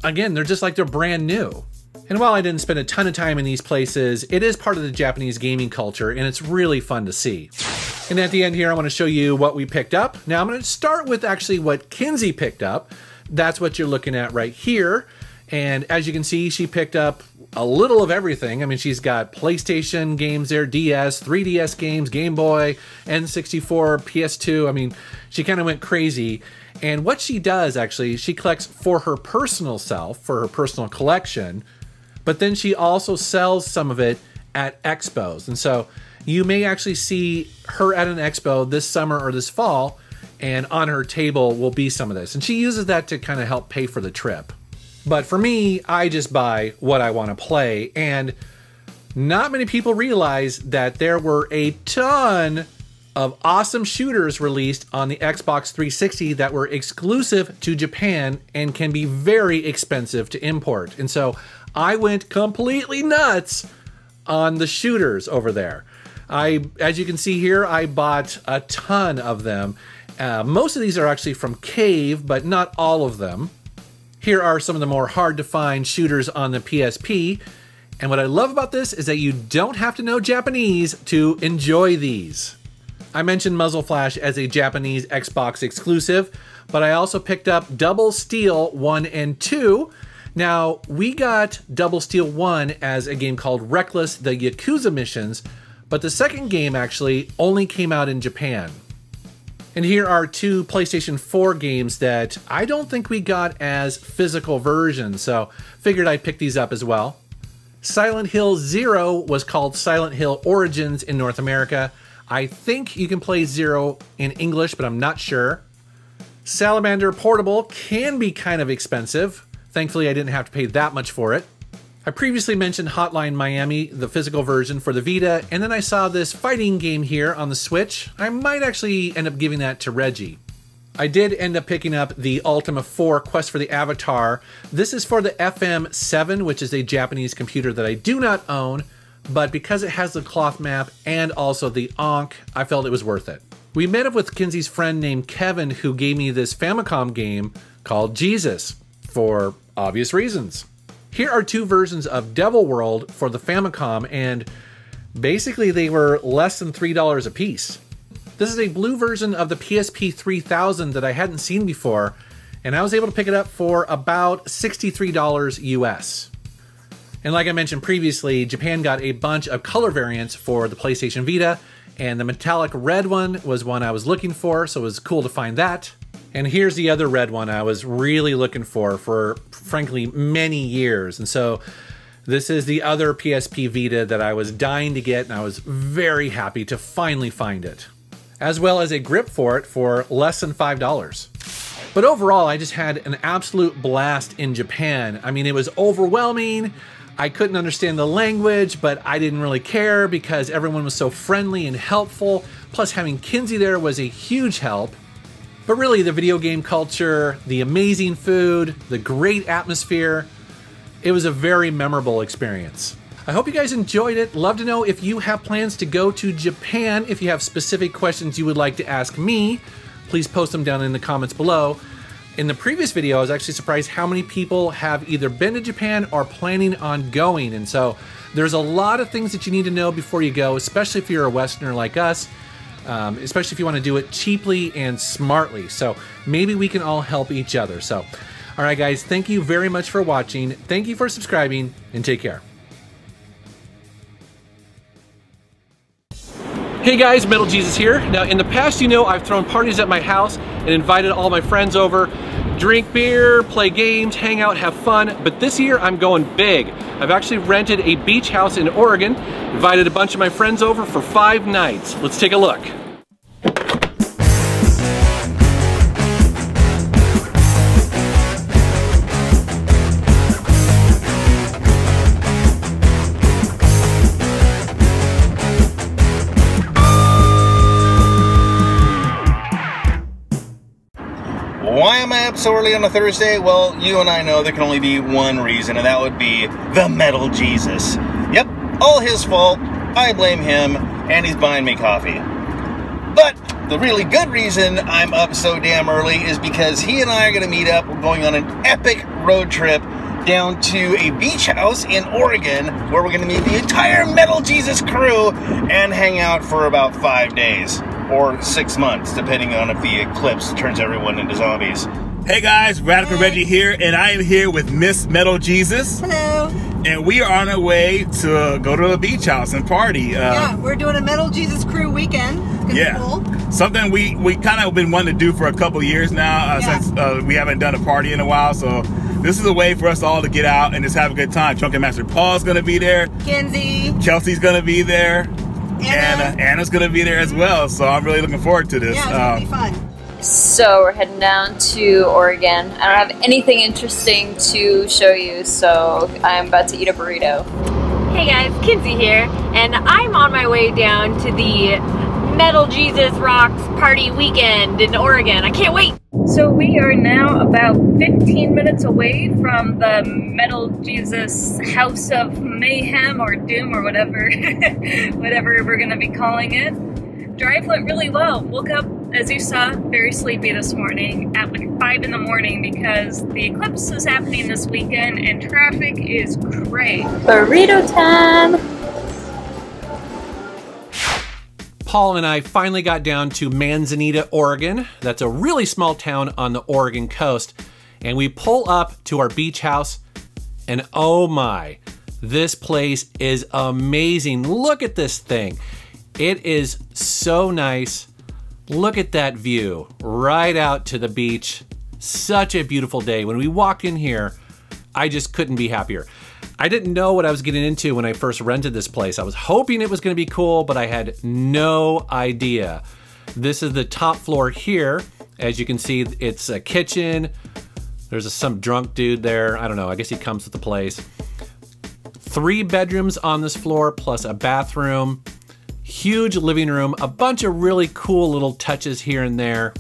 again, they're just like they're brand new. And while I didn't spend a ton of time in these places, it is part of the Japanese gaming culture, and it's really fun to see. And at the end here, I want to show you what we picked up. Now I'm going to start with actually what Kinsey picked up. That's what you're looking at right here. And as you can see, she picked up a little of everything. I mean, she's got PlayStation games there, DS, 3DS games, Game Boy, N64, PS2. I mean, she kind of went crazy. And what she does actually, she collects for her personal self, for her personal collection, but then she also sells some of it at expos. And so you may actually see her at an expo this summer or this fall, and on her table will be some of this. And she uses that to kind of help pay for the trip. But for me, I just buy what I want to play, and not many people realize that there were a ton of awesome shooters released on the Xbox 360 that were exclusive to Japan and can be very expensive to import. And so I went completely nuts on the shooters over there. As you can see here, I bought a ton of them. Most of these are actually from Cave, but not all of them. Here are some of the more hard to find shooters on the PSP. And what I love about this is that you don't have to know Japanese to enjoy these. I mentioned Muzzle Flash as a Japanese Xbox exclusive, but I also picked up Double Steel 1 and 2. Now, we got Double Steel 1 as a game called Reckless, the Yakuza missions, but the second game actually only came out in Japan. And here are two PlayStation 4 games that I don't think we got as physical versions, so figured I'd pick these up as well. Silent Hill 0 was called Silent Hill Origins in North America. I think you can play 0 in English, but I'm not sure. Salamander Portable can be kind of expensive. Thankfully, I didn't have to pay that much for it. I previously mentioned Hotline Miami, the physical version for the Vita, and then I saw this fighting game here on the Switch. I might actually end up giving that to Reggie. I did end up picking up the Ultima 4 Quest for the Avatar. This is for the FM7, which is a Japanese computer that I do not own, but because it has the cloth map and also the Onk, I felt it was worth it. We met up with Kinsey's friend named Kevin, who gave me this Famicom game called Jesus, for obvious reasons. Here are two versions of Devil World for the Famicom, and basically they were less than $3 a piece. This is a blue version of the PSP 3000 that I hadn't seen before, and I was able to pick it up for about $63 US. And like I mentioned previously, Japan got a bunch of color variants for the PlayStation Vita, and the metallic red one was one I was looking for, so it was cool to find that. And here's the other red one I was really looking for frankly many years. And so this is the other PSP Vita that I was dying to get, and I was very happy to finally find it. As well as a grip for it for less than $5. But overall, I just had an absolute blast in Japan. I mean, it was overwhelming. I couldn't understand the language, but I didn't really care because everyone was so friendly and helpful. Plus, having Kinsey there was a huge help. But really, the video game culture, the amazing food, the great atmosphere, it was a very memorable experience. I hope you guys enjoyed it. Love to know if you have plans to go to Japan. If you have specific questions you would like to ask me, please post them down in the comments below. In the previous video, I was actually surprised how many people have either been to Japan or planning on going. And so there's a lot of things that you need to know before you go, especially if you're a Westerner like us. Especially if you want to do it cheaply and smartly. So maybe we can all help each other. So, all right, guys, thank you very much for watching. Thank you for subscribing, and take care. Hey guys, Metal Jesus here. Now, in the past, you know, I've thrown parties at my house and invited all my friends over, drink beer, play games, hang out, have fun. But this year I'm going big. I've actually rented a beach house in Oregon, invited a bunch of my friends over for 5 nights. Let's take a look. Why am I up so early on a Thursday? Well, you and I know there can only be one reason, and that would be the Metal Jesus. Yep, all his fault. I blame him, and he's buying me coffee. But the really good reason I'm up so damn early is because he and I are going to meet up. We're going on an epic road trip down to a beach house in Oregon where we're going to meet the entire Metal Jesus crew and hang out for about 5 days. Or 6 months, depending on if the eclipse turns everyone into zombies. Hey guys, Radical Reggie here, and I am here with Miss Metal Jesus. Hello. And we are on our way to go to a beach house and party. Yeah, we're doing a Metal Jesus crew weekend. Yeah, cool. Something we kind of been wanting to do for a couple years now, since we haven't done a party in a while, so this is a way for us all to get out and just have a good time. Drunken Master Paul's gonna be there. Kinsey. Kelsey's gonna be there. Anna's gonna be there as well, so I'm really looking forward to this. Yeah, it's gonna be fun. So we're heading down to Oregon. I don't have anything interesting to show you, so I'm about to eat a burrito. Hey guys, Kinsey here, and I'm on my way down to the Metal Jesus Rocks party weekend in Oregon. I can't wait! So we are now about 15 minutes away from the Metal Jesus House of Mayhem or Doom or whatever, whatever we're going to be calling it. Drive went really well. Woke up, as you saw, very sleepy this morning at like 5 in the morning because the eclipse is happening this weekend and traffic is great. Burrito time! Paul and I finally got down to Manzanita, Oregon. That's a really small town on the Oregon coast. And we pull up to our beach house, and oh my, this place is amazing. Look at this thing. It is so nice. Look at that view right out to the beach. Such a beautiful day. When we walked in here, I just couldn't be happier. I didn't know what I was getting into when I first rented this place. I was hoping it was gonna be cool, but I had no idea. This is the top floor here. As you can see, it's a kitchen. There's some drunk dude there. I don't know, I guess he comes to the place. 3 bedrooms on this floor plus a bathroom. Huge living room, a bunch of really cool little touches here and there.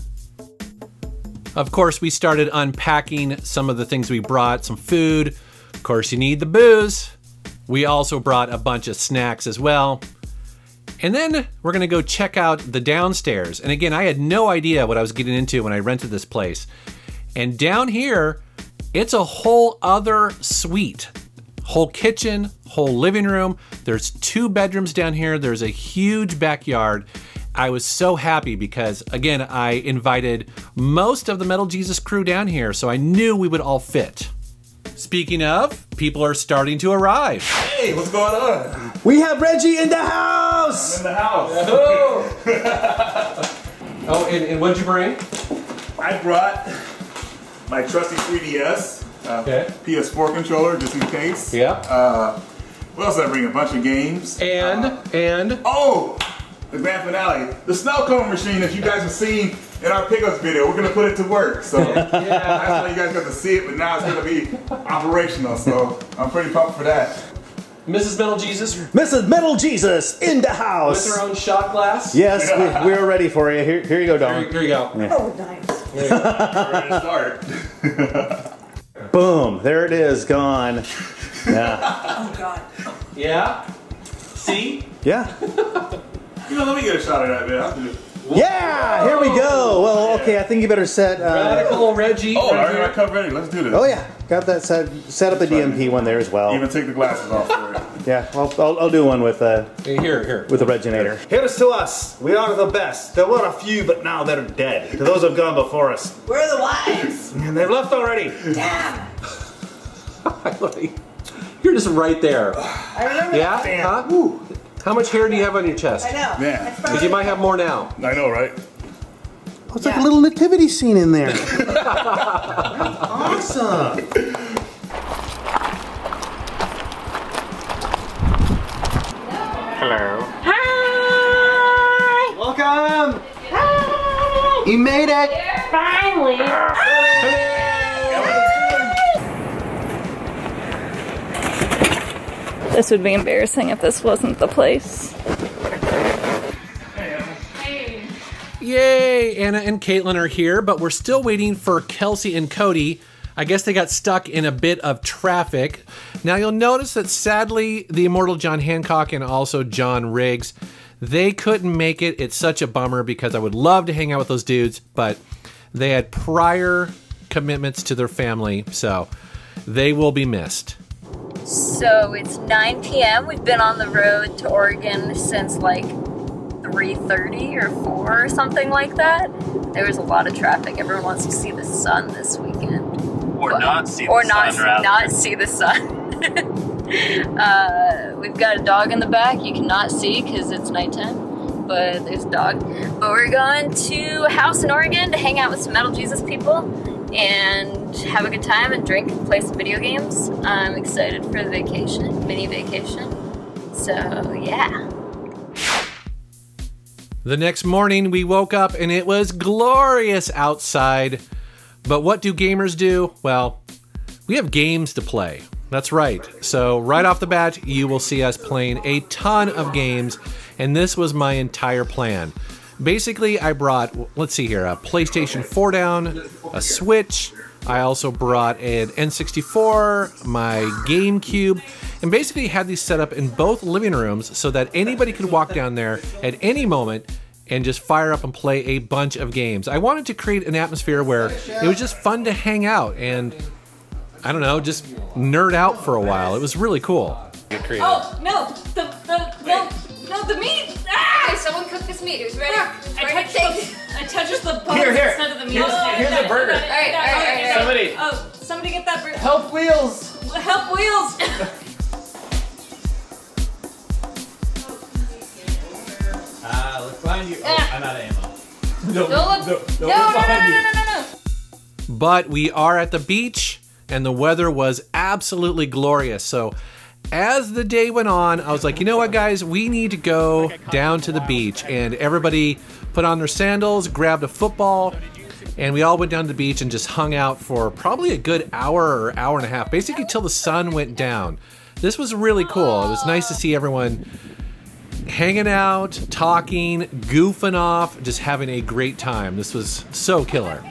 Of course, we started unpacking some of the things we brought, some food. Of course, you need the booze. We also brought a bunch of snacks as well. And then we're gonna go check out the downstairs. And again, I had no idea what I was getting into when I rented this place. And down here, it's a whole other suite. Whole kitchen, whole living room. There's 2 bedrooms down here. There's a huge backyard. I was so happy because, again, I invited most of the Metal Jesus crew down here, so I knew we would all fit. Speaking of, people are starting to arrive. Hey, what's going on? We have Reggie in the house! I'm in the house. Oh, oh, and what'd you bring? I brought my trusty 3DS, okay. PS4 controller, just in case. Yeah. What else did I bring? A bunch of games. And? Oh! The grand finale, the snow cone machine that you guys have seen in our pickups video. We're gonna put it to work, so yeah. That's how you guys got to see it, but now it's gonna be operational, so I'm pretty pumped for that. Mrs. Metal Jesus. Mrs. Metal Jesus in the house. With her own shot glass. Yes, we're ready for you. Here you go, Don. Here you go. Yeah. Oh, nice. There you go. We're ready to start. Boom, there it is, gone. Yeah. Oh, God. Yeah? See? Yeah. You know, let me get a shot at that, man. Yeah, here we go. Well, okay, I think you better set. Radical Reggie. Oh, all right, cup ready. Let's do this. Oh yeah, got that set. Set up a DMP one there as well. Even take the glasses off for it. Yeah, I'll do one with here with the Reginator. Here's to us. We are the best. There were a few, but now they're dead. To those who've gone before us. We're the wise. And they've left already. Damn. You're just right there. I remember. Yeah. That. Huh? How much hair do you have on your chest? I know. Yeah. Because you might have more now. I know, right? Oh, it's like a little nativity scene in there. Awesome. Hello. Hi. Welcome. Hi. You made it. Finally. Hi. This would be embarrassing if this wasn't the place. Hey. Yay, Anna and Caitlin are here, but we're still waiting for Kelsey and Cody. I guess they got stuck in a bit of traffic. Now you'll notice that sadly, the immortal John Hancock and also John Riggs, they couldn't make it. It's such a bummer because I would love to hang out with those dudes, but they had prior commitments to their family, so they will be missed. So it's 9 p.m. We've been on the road to Oregon since like 3:30 or 4 or something like that. There was a lot of traffic. Everyone wants to see the sun this weekend. Or not see the sun. We've got a dog in the back. You cannot see because it's nighttime, but there's a dog. But we're going to a house in Oregon to hang out with some Metal Jesus people and have a good time and drink and play some video games. I'm excited for the vacation, mini vacation. So yeah. The next morning we woke up and it was glorious outside. But what do gamers do? Well, we have games to play. That's right. So right off the bat, you will see us playing a ton of games. And this was my entire plan. Basically, I brought, let's see here, a PlayStation 4 down, a Switch. I also brought an N64, my GameCube, and basically had these set up in both living rooms so that anybody could walk down there at any moment and just fire up and play a bunch of games. I wanted to create an atmosphere where it was just fun to hang out and, I don't know, just nerd out for a while. It was really cool. Oh, no, the meat! Ah! Someone cooked this meat. It was ready. I touched the bones instead of the meat. Here's a burger. All right, somebody. Oh, somebody get that burger. Help Wheels! Help Wheels! Look behind you. Oh, I'm out of ammo. No, no, no. But we are at the beach, and the weather was absolutely glorious. So, as the day went on, I was like, you know what, guys? We need to go down to the beach. And everybody put on their sandals, grabbed a football, and we all went down to the beach and just hung out for probably a good hour or hour and a half, basically till the sun went down. This was really cool. It was nice to see everyone hanging out, talking, goofing off, just having a great time. This was so killer.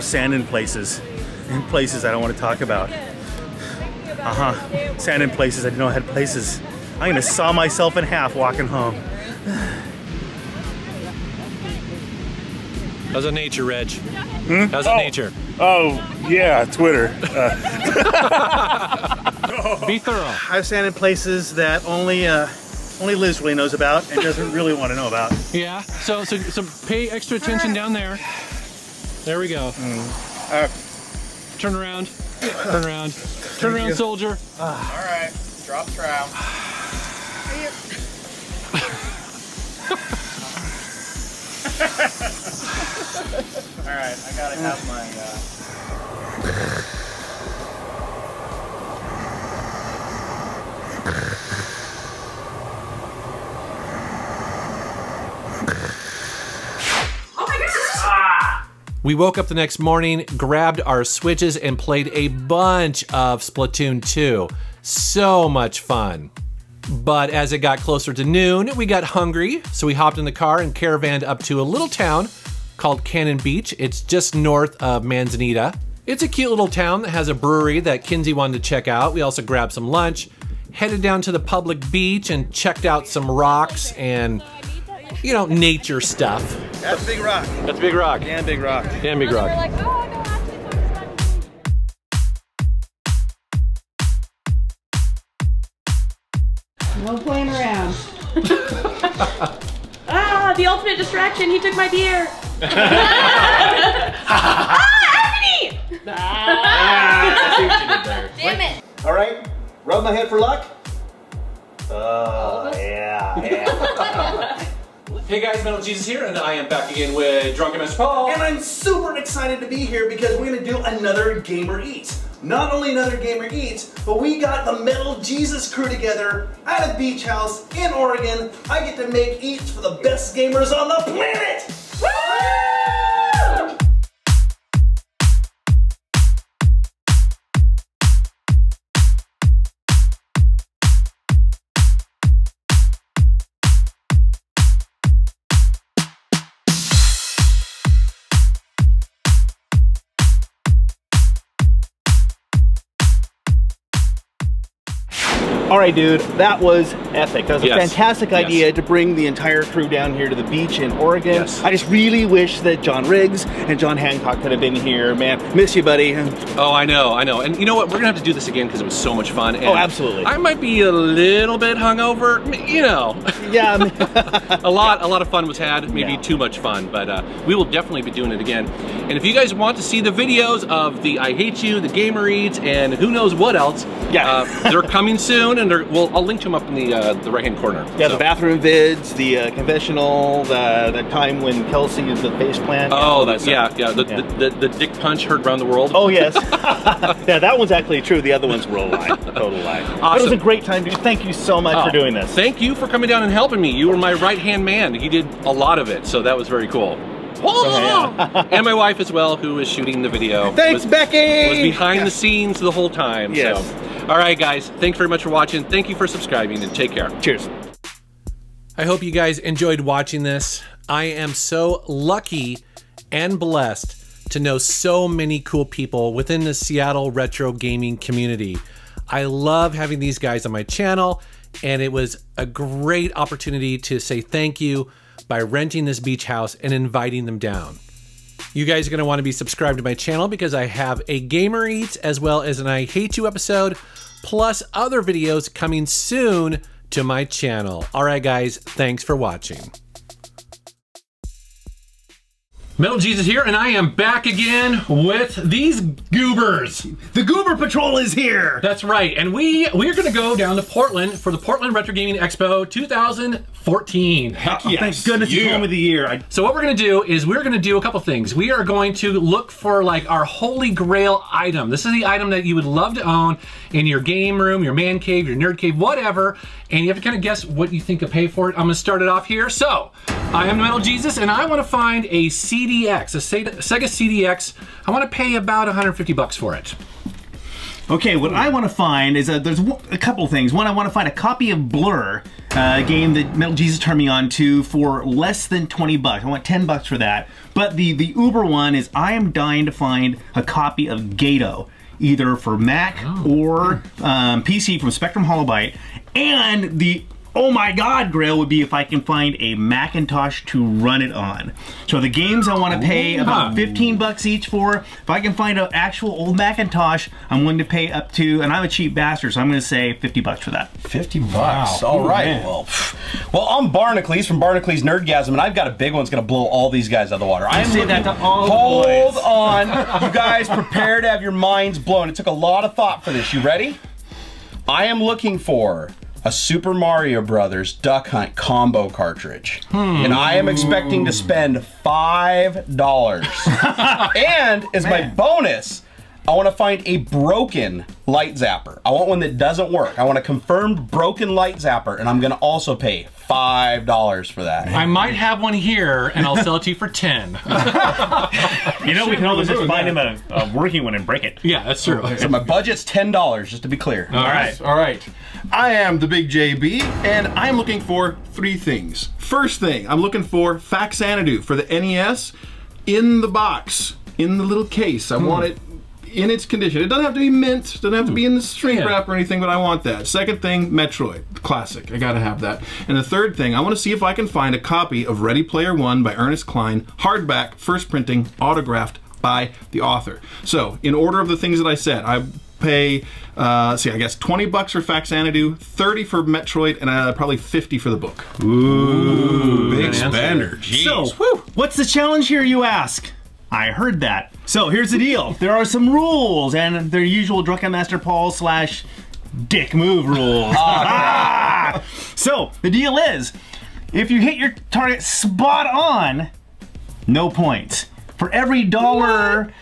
Sand in places I don't want to talk about. Sand in places I didn't know I had places. I'm gonna saw myself in half walking home. How's the nature, Reg? Hmm? How's the nature? Oh yeah, Twitter. Be thorough. I've sand in places that only Liz really knows about and doesn't really want to know about. Yeah. So pay extra attention down there. There we go. Turn around. Turn around. Turn around, soldier. All right. Drop trout. All right. I gotta have my. We woke up the next morning, grabbed our Switches, and played a bunch of Splatoon 2. So much fun. But as it got closer to noon, we got hungry, so we hopped in the car and caravanned up to a little town called Cannon Beach. It's just north of Manzanita. It's a cute little town that has a brewery that Kinsey wanted to check out. We also grabbed some lunch, headed down to the public beach, and checked out some rocks and, you know, nature stuff. That's a big rock. That's a big rock. Damn big rock. Damn big rock. Like, oh, no, actually, no playing around. The ultimate distraction. He took my beer. Anthony! Damn it. All right, rub my head for luck. Yeah. Hey guys, Metal Jesus here, and I am back again with Drunken Master Paul. And I'm super excited to be here because we're going to do another Gamer Eats. Not only another Gamer Eats, but we got the Metal Jesus crew together at a beach house in Oregon. I get to make eats for the best gamers on the planet! Woo! All right, dude, that was epic. That was a fantastic idea to bring the entire crew down here to the beach in Oregon. I just really wish that John Riggs and John Hancock could have been here, man. Miss you, buddy. Oh, I know, I know. And you know what? We're gonna have to do this again because it was so much fun. And oh, absolutely. I might be a little bit hungover, you know. Yeah. a lot of fun was had, maybe too much fun, but we will definitely be doing it again. And if you guys want to see the videos of the I Hate You, the Gamer Eats, and who knows what else, they're coming soon. And well, I'll link to them up in the right-hand corner. Yeah, so the bathroom vids, the confessional, the time when Kelsey is the face plant. Oh, that's the dick punch heard around the world. Oh yes, yeah, that one's actually true. The other one's real lie, total lie. Awesome. But it was a great time, dude. Thank you so much for doing this. Thank you for coming down and helping me. You were my right-hand man. He did a lot of it, so that was very cool. And my wife as well, who is shooting the video. Thanks, Becky. Was behind the scenes the whole time. Yes. So. All right, guys, thanks very much for watching. Thank you for subscribing, and take care. Cheers. I hope you guys enjoyed watching this. I am so lucky and blessed to know so many cool people within the Seattle retro gaming community. I love having these guys on my channel, and it was a great opportunity to say thank you by renting this beach house and inviting them down. You guys are gonna wanna be subscribed to my channel because I have a Gamer Eats as well as an I Hate You episode, plus other videos coming soon to my channel. All right, guys, thanks for watching. Metal Jesus here, and I am back again with these goobers. The Goober Patrol is here. That's right, and we are gonna go down to Portland for the Portland Retro Gaming Expo 2014. Heck yes. Thank goodness it's home of the year. So what we're gonna do is we're gonna do a couple things. We are going to look for like our holy grail item. This is the item that you would love to own in your game room, your man cave, your nerd cave, whatever, and you have to kind of guess what you think to pay for it. I'm gonna start it off here. So, I am Metal Jesus, and I wanna find a CDX, a Sega CDX. I want to pay about 150 bucks for it. Okay, what I want to find is there's a couple things. One, I want to find a copy of Blur, a game that Metal Jesus turned me on to for less than 20 bucks. I want 10 bucks for that. But the uber one is I am dying to find a copy of Gato, either for Mac or PC from Spectrum Holobyte. And the oh my god grail would be if I can find a Macintosh to run it on. So the games I want to pay about 15 bucks each for, if I can find an actual old Macintosh, I'm willing to pay up to, and I'm a cheap bastard, so I'm going to say 50 bucks for that. 50 bucks, wow. All right. Man. Well, I'm Barnacles from Barnacles Nerdgasm, and I've got a big one that's going to blow all these guys out of the water. I am saying that to all the boys. Hold on. You guys prepare to have your minds blown. It took a lot of thought for this. You ready? I am looking for a Super Mario Brothers Duck Hunt combo cartridge. And I am expecting to spend $5. And as my bonus, I wanna find a broken light zapper. I want one that doesn't work. I want a confirmed broken light zapper, and I'm gonna also pay $5 for that. I might have one here, and I'll sell it to you for 10. You know, we can always just find him a working one and break it. Yeah, that's true. So my budget's $10, just to be clear. All right. All right. I am the Big JB, and I'm looking for three things. First thing, I'm looking for Faxanadu for the NES in the box, in the little case. I want it in its condition. It doesn't have to be mint, doesn't have to be in the shrink wrap or anything, but I want that. Second thing, Metroid, classic. I gotta have that. And the third thing, I wanna see if I can find a copy of Ready Player One by Ernest Cline, hardback, first printing, autographed by the author. So, in order of the things that I said, I pay, I guess 20 bucks for Faxanadu, 30 for Metroid, and probably 50 for the book. Ooh, big spender. So, what's the challenge here, you ask? I heard that. So here's the deal. There are some rules, and their usual Drunken Master Paul slash dick move rules. So the deal is, if you hit your target spot on, no points. For every dollar,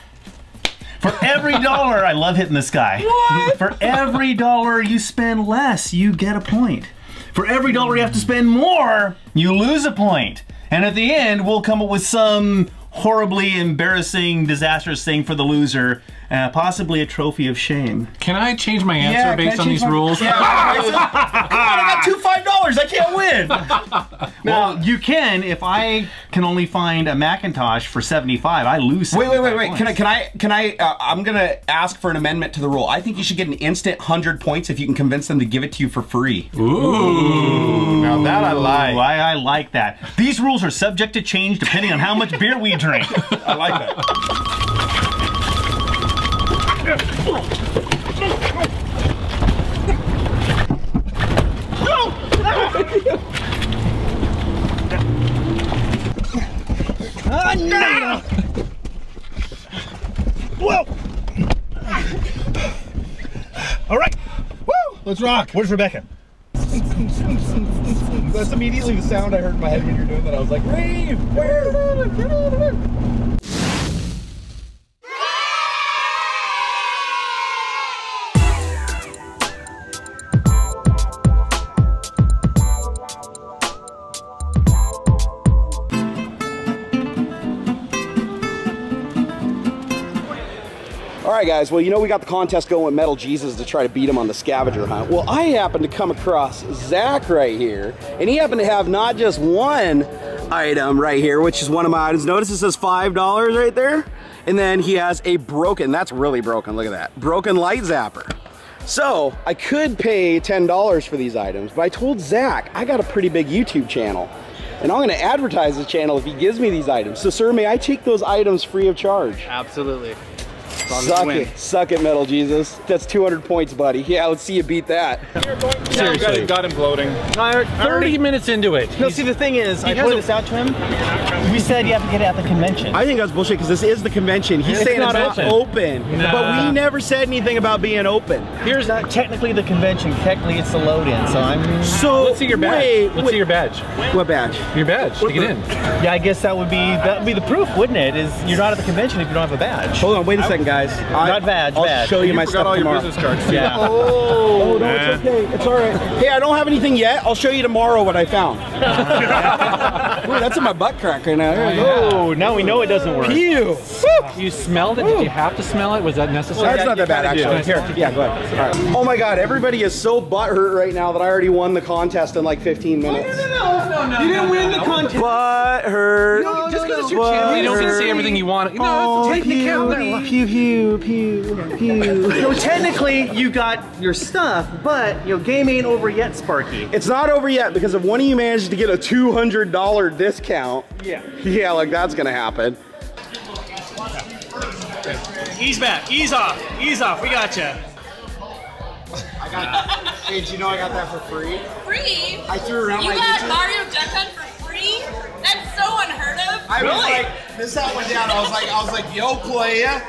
I love hitting this guy. What? For every dollar you spend less, you get a point. For every dollar you have to spend more, you lose a point. And at the end, we'll come up with some horribly embarrassing, disastrous thing for the loser, possibly a trophy of shame. Can I change my answer based on these rules? Yeah. Come on, I got $2 $5. I can't win. Well, you can. If I can only find a Macintosh for 75, I lose. Wait. Can I? I'm gonna ask for an amendment to the rule. I think you should get an instant 100 points if you can convince them to give it to you for free. Ooh. Now that I like. I like that. These rules are subject to change depending on how much beer we drink. I like that. Oh, no! Whoa! All right. Woo! Let's rock. Where's Rebecca? That's immediately the sound I heard in my head when you were doing that. I was like, rave! All Alright guys, well you know we got the contest going with Metal Jesus to try to beat him on the scavenger hunt. Well, I happened to come across Zach right here, and he happened to have not just one item right here, which is one of my items. Notice it says $5 right there, and then he has a broken, that's really broken, look at that, broken light zapper. So, I could pay $10 for these items, but I told Zach, I got a pretty big YouTube channel, and I'm gonna advertise the channel if he gives me these items. So sir, may I take those items free of charge? Absolutely. Suck it, Metal Jesus. That's 200 points, buddy. Yeah, let's see you beat that. Seriously. You got him gloating. 30 minutes into it. No, see, the thing is, I pointed this out to him. We said you have to get it at the convention. I think that's bullshit, because this is the convention. He's saying it's not open. Nah. But we never said anything about being open. Here's not technically the convention. Technically, it's the load-in, so I'm... So, let's see your badge. Let's see your badge. What badge? Your badge to get in. Yeah, I guess that would be the proof, wouldn't it? Is you're not at the convention if you don't have a badge. Hold on, wait a second, guys. I'll show you my stuff all tomorrow. Your business cards. Yeah. Oh, no, it's okay. It's all right. Hey, I don't have anything yet. I'll show you tomorrow what I found. Ooh, that's in my butt crack right now. Oh, now we know it doesn't work. Ew. You smelled it? Did you have to smell it? Was that necessary? Well, that's not that bad, actually. Here, yeah, go ahead. All right. Oh my God, everybody is so butthurt right now that I already won the contest in like 15 minutes. No. You didn't win the contest. Butthurt. No, just because it's your channel, you don't get to say everything you want. No, take the counter. Pew, pew, pew, pew. So technically, you got your stuff, but you know, game ain't over yet, Sparky. It's not over yet, because if one of you managed to get a $200 discount. Yeah. Yeah, like that's gonna happen. Ease back, ease off, we gotcha. I got, hey, do you know I got that for free? Free? I threw around my YouTube. You got Mario Duck Hunt for free? That's so unheard of. I was like, yo, playa,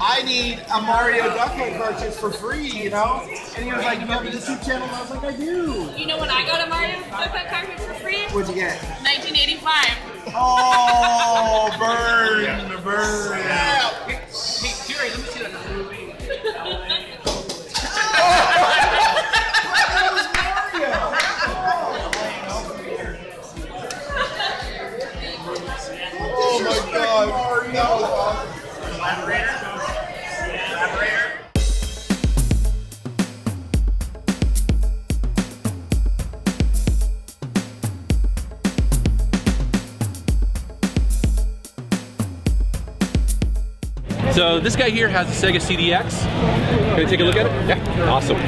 I need a Mario Duck Hunt purchase for free, you know? And he was like, you have a YouTube channel? And I was like, I do. You know when I got a Mario Duck Hunt cartridge for free? What'd you get? 1985. Oh, burn, yeah. Burn. Yeah. Hey, Jerry, let me see that. Oh, that was Mario. Oh, my God. Mario. That was awesome. Collaborator? So this guy here has a Sega CDX. Can we take a look at it? Yeah, awesome.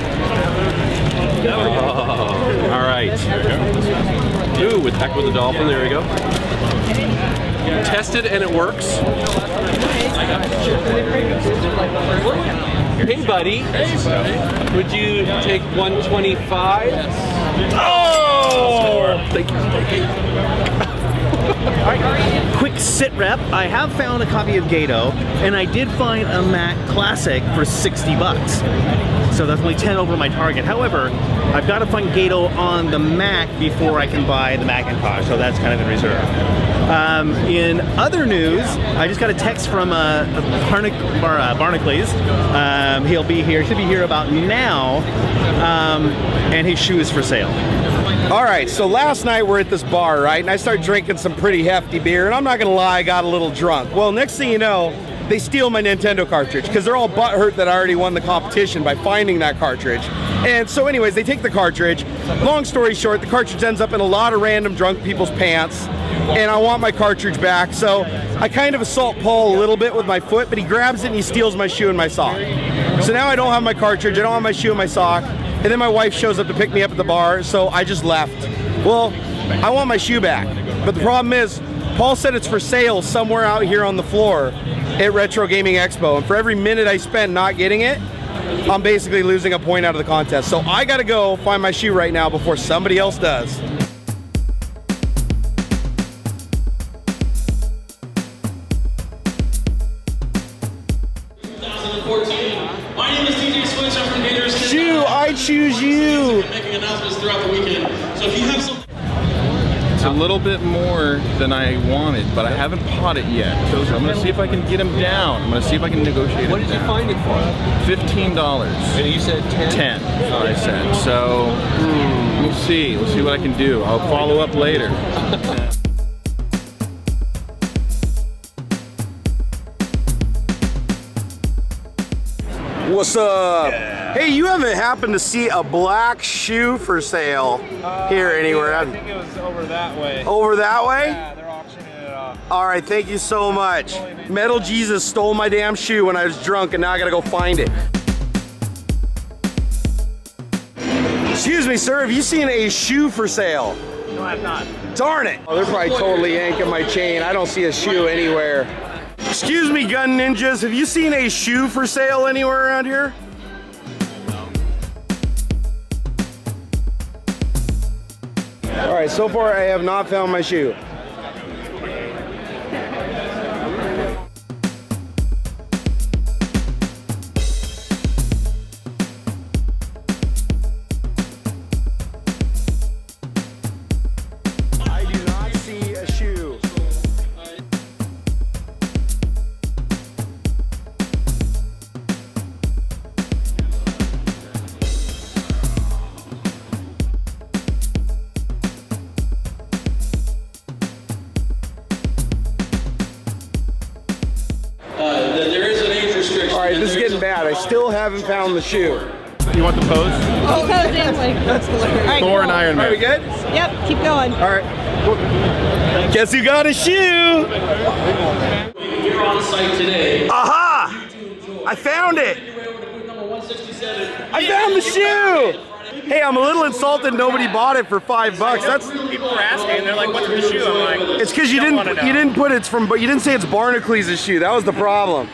Oh, all right. Ooh, with Echo the Dolphin, there we go. Tested and it works. Hey buddy, would you take 125? Oh! Thank you. All right. Quick sit rep, I have found a copy of Gato, and I did find a Mac Classic for 60 bucks. So that's only 10 over my target. However, I've got to find Gato on the Mac before I can buy the Macintosh, so that's kind of in reserve. In other news, I just got a text from Barnacles. He'll be here, should be here about now, and his shoe is for sale. All right, so last night we're at this bar, right? And I start drinking some pretty hefty beer, and I'm not gonna lie, I got a little drunk. Well, next thing you know, they steal my Nintendo cartridge, because they're all butthurt that I already won the competition by finding that cartridge. And so anyways, they take the cartridge. Long story short, the cartridge ends up in a lot of random drunk people's pants, and I want my cartridge back. So I kind of assault Paul a little bit with my foot, but he grabs it and he steals my shoe and my sock. So now I don't have my cartridge, I don't have my shoe and my sock, and then my wife shows up to pick me up at the bar, so I just left. Well, I want my shoe back, but the problem is, Paul said it's for sale somewhere out here on the floor at Retro Gaming Expo, and for every minute I spend not getting it, I'm basically losing a point out of the contest. So I gotta go find my shoe right now before somebody else does. Shoe, I choose you. A little bit more than I wanted, but I haven't bought it yet. So I'm gonna see if I can get him down. I'm gonna see if I can negotiate it. What did you find it for? $15. And you said 10? 10, that's what I said. So we'll see what I can do. I'll follow up later. What's up? Yeah. Hey, you haven't happened to see a black shoe for sale here anywhere? Yeah, I think it was over that way. Over that way? Yeah, they're auctioning it off. All right, thank you so much. Totally nice. Metal Jesus stole my damn shoe when I was drunk, and now I gotta go find it. Excuse me, sir, have you seen a shoe for sale? No, I have not. Darn it! Oh, they're probably totally yanking my chain. I don't see a shoe anywhere. Excuse me, gun ninjas, have you seen a shoe for sale anywhere around here? No. All right, so far I have not found my shoe. Still haven't found the shoe. You want the pose? Oh, pose dancing. That's hilarious. Right, Thor and Iron Man. Are we good? Yep, keep going. All right. Guess who got a shoe? You're on site today. Aha! I found it. I found the shoe. Hey, I'm a little insulted nobody bought it for $5. That's people were asking, and they're like, "What's the shoe?" I'm like, "It's because you didn't put it's from, but you didn't say it's Barnacles' shoe. That was the problem."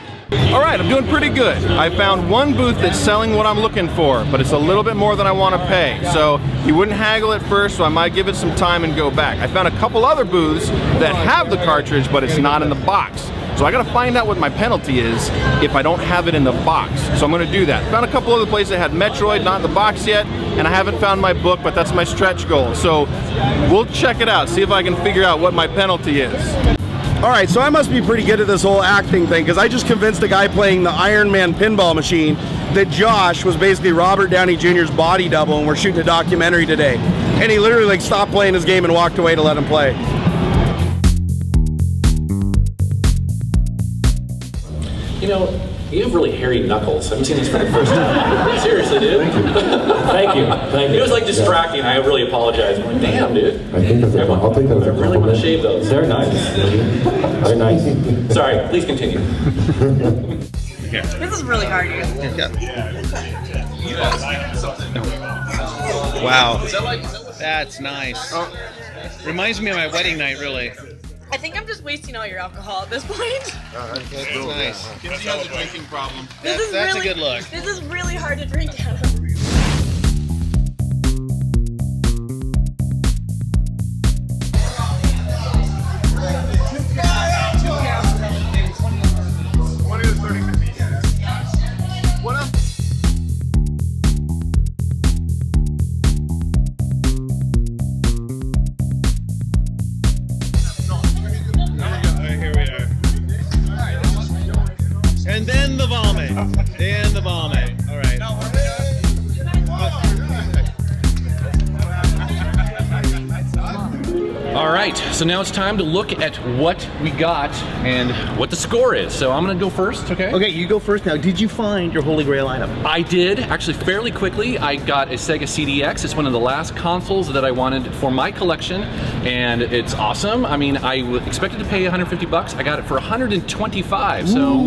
All right, I'm doing pretty good. I found one booth that's selling what I'm looking for, but it's a little bit more than I want to pay. So he wouldn't haggle at first, so I might give it some time and go back. I found a couple other booths that have the cartridge, but it's not in the box. So I gotta find out what my penalty is if I don't have it in the box. So I'm gonna do that. Found a couple other places that had Metroid, not in the box yet, and I haven't found my book, but that's my stretch goal. So we'll check it out, see if I can figure out what my penalty is. All right, so I must be pretty good at this whole acting thing, because I just convinced the guy playing the Iron Man pinball machine that Josh was basically Robert Downey Jr.'s body double, and we're shooting a documentary today. And he literally like stopped playing his game and walked away to let him play. You know, you have really hairy knuckles. I haven't seen these for the first time. Seriously, dude. Thank you. Thank you. Thank you. It was like distracting. I really apologize. I'm like, damn, dude. I think that's I really want to shave those. They're nice. They're nice. Sorry. Please continue. This is really hard. Yeah. Wow. That's nice. Reminds me of my wedding night, really. I think I'm just wasting all your alcohol at this point. That's nice. Kinsey has a drinking problem. That's really, a good look. This is really hard to drink out of. So now it's time to look at what we got and what the score is. So I'm gonna go first, okay? Okay, you go first now. Did you find your Holy Grail lineup? I did, actually fairly quickly. I got a Sega CDX. It's one of the last consoles that I wanted for my collection, and it's awesome. I mean, I expected to pay 150 bucks. I got it for 125, so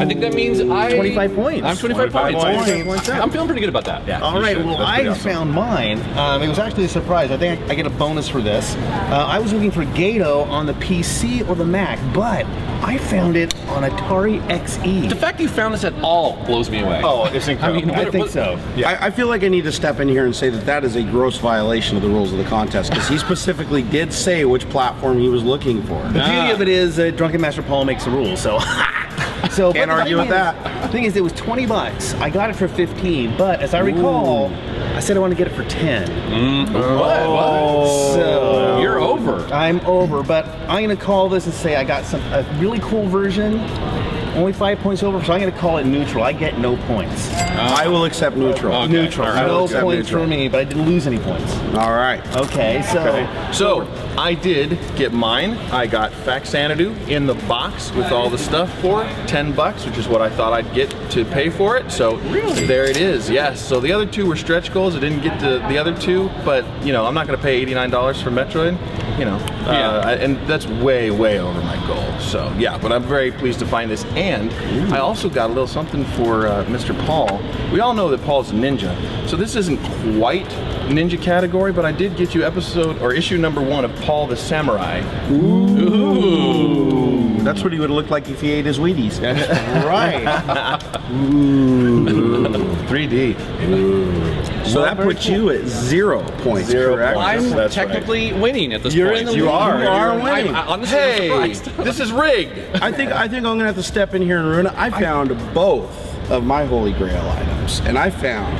I think that means I... 25 points. I'm 25 points. I'm feeling pretty good about that. Yeah. All right, well, I found mine. It was actually a surprise. I think I get a bonus for this. I was looking for Gato on the PC or the Mac, but I found it on Atari XE. The fact you found this at all blows me away. Oh, it's incredible. I mean, I think so. Yeah. I feel like I need to step in here and say that that is a gross violation of the rules of the contest, because he specifically did say which platform he was looking for. The beauty of it is that Drunken Master Paul makes the rules, so... So, can't argue with that. The thing is, it was 20 bucks. I got it for 15, but as I recall, I said I wanted to get it for 10. What? So you're over. I'm over, but I'm gonna call this and say I got a really cool version, only 5 points over, so I'm gonna call it neutral. I get no points. I will accept neutral. Okay. Neutral. Right. No points neutral. For me, but I didn't lose any points. All right. Okay, so. Okay. So, I did get mine. I got Faxanadu in the box with all the stuff for $10, which is what I thought I'd get to pay for it. So, really? There it is, yes. So, the other two were stretch goals. I didn't get to the other two, but, you know, I'm not going to pay $89 for Metroid, you know. Yeah. And that's way, way over my goal. So, yeah, but I'm very pleased to find this. And I also got a little something for Mr. Paul. We all know that Paul's a ninja, so this isn't quite ninja category, but I did get you episode, or issue #1 of Paul the Samurai. Ooh. Ooh. That's what he would look like if he ate his Wheaties. Right. Ooh. 3D. Ooh. So that puts you at 0 points. 0 points. I'm that's technically right. winning at this You're point. In the you league. Are. You are winning. I'm honestly surprised. This is rigged. I think I'm gonna have to step in here and ruin it. I found both of my holy grail items, and I found,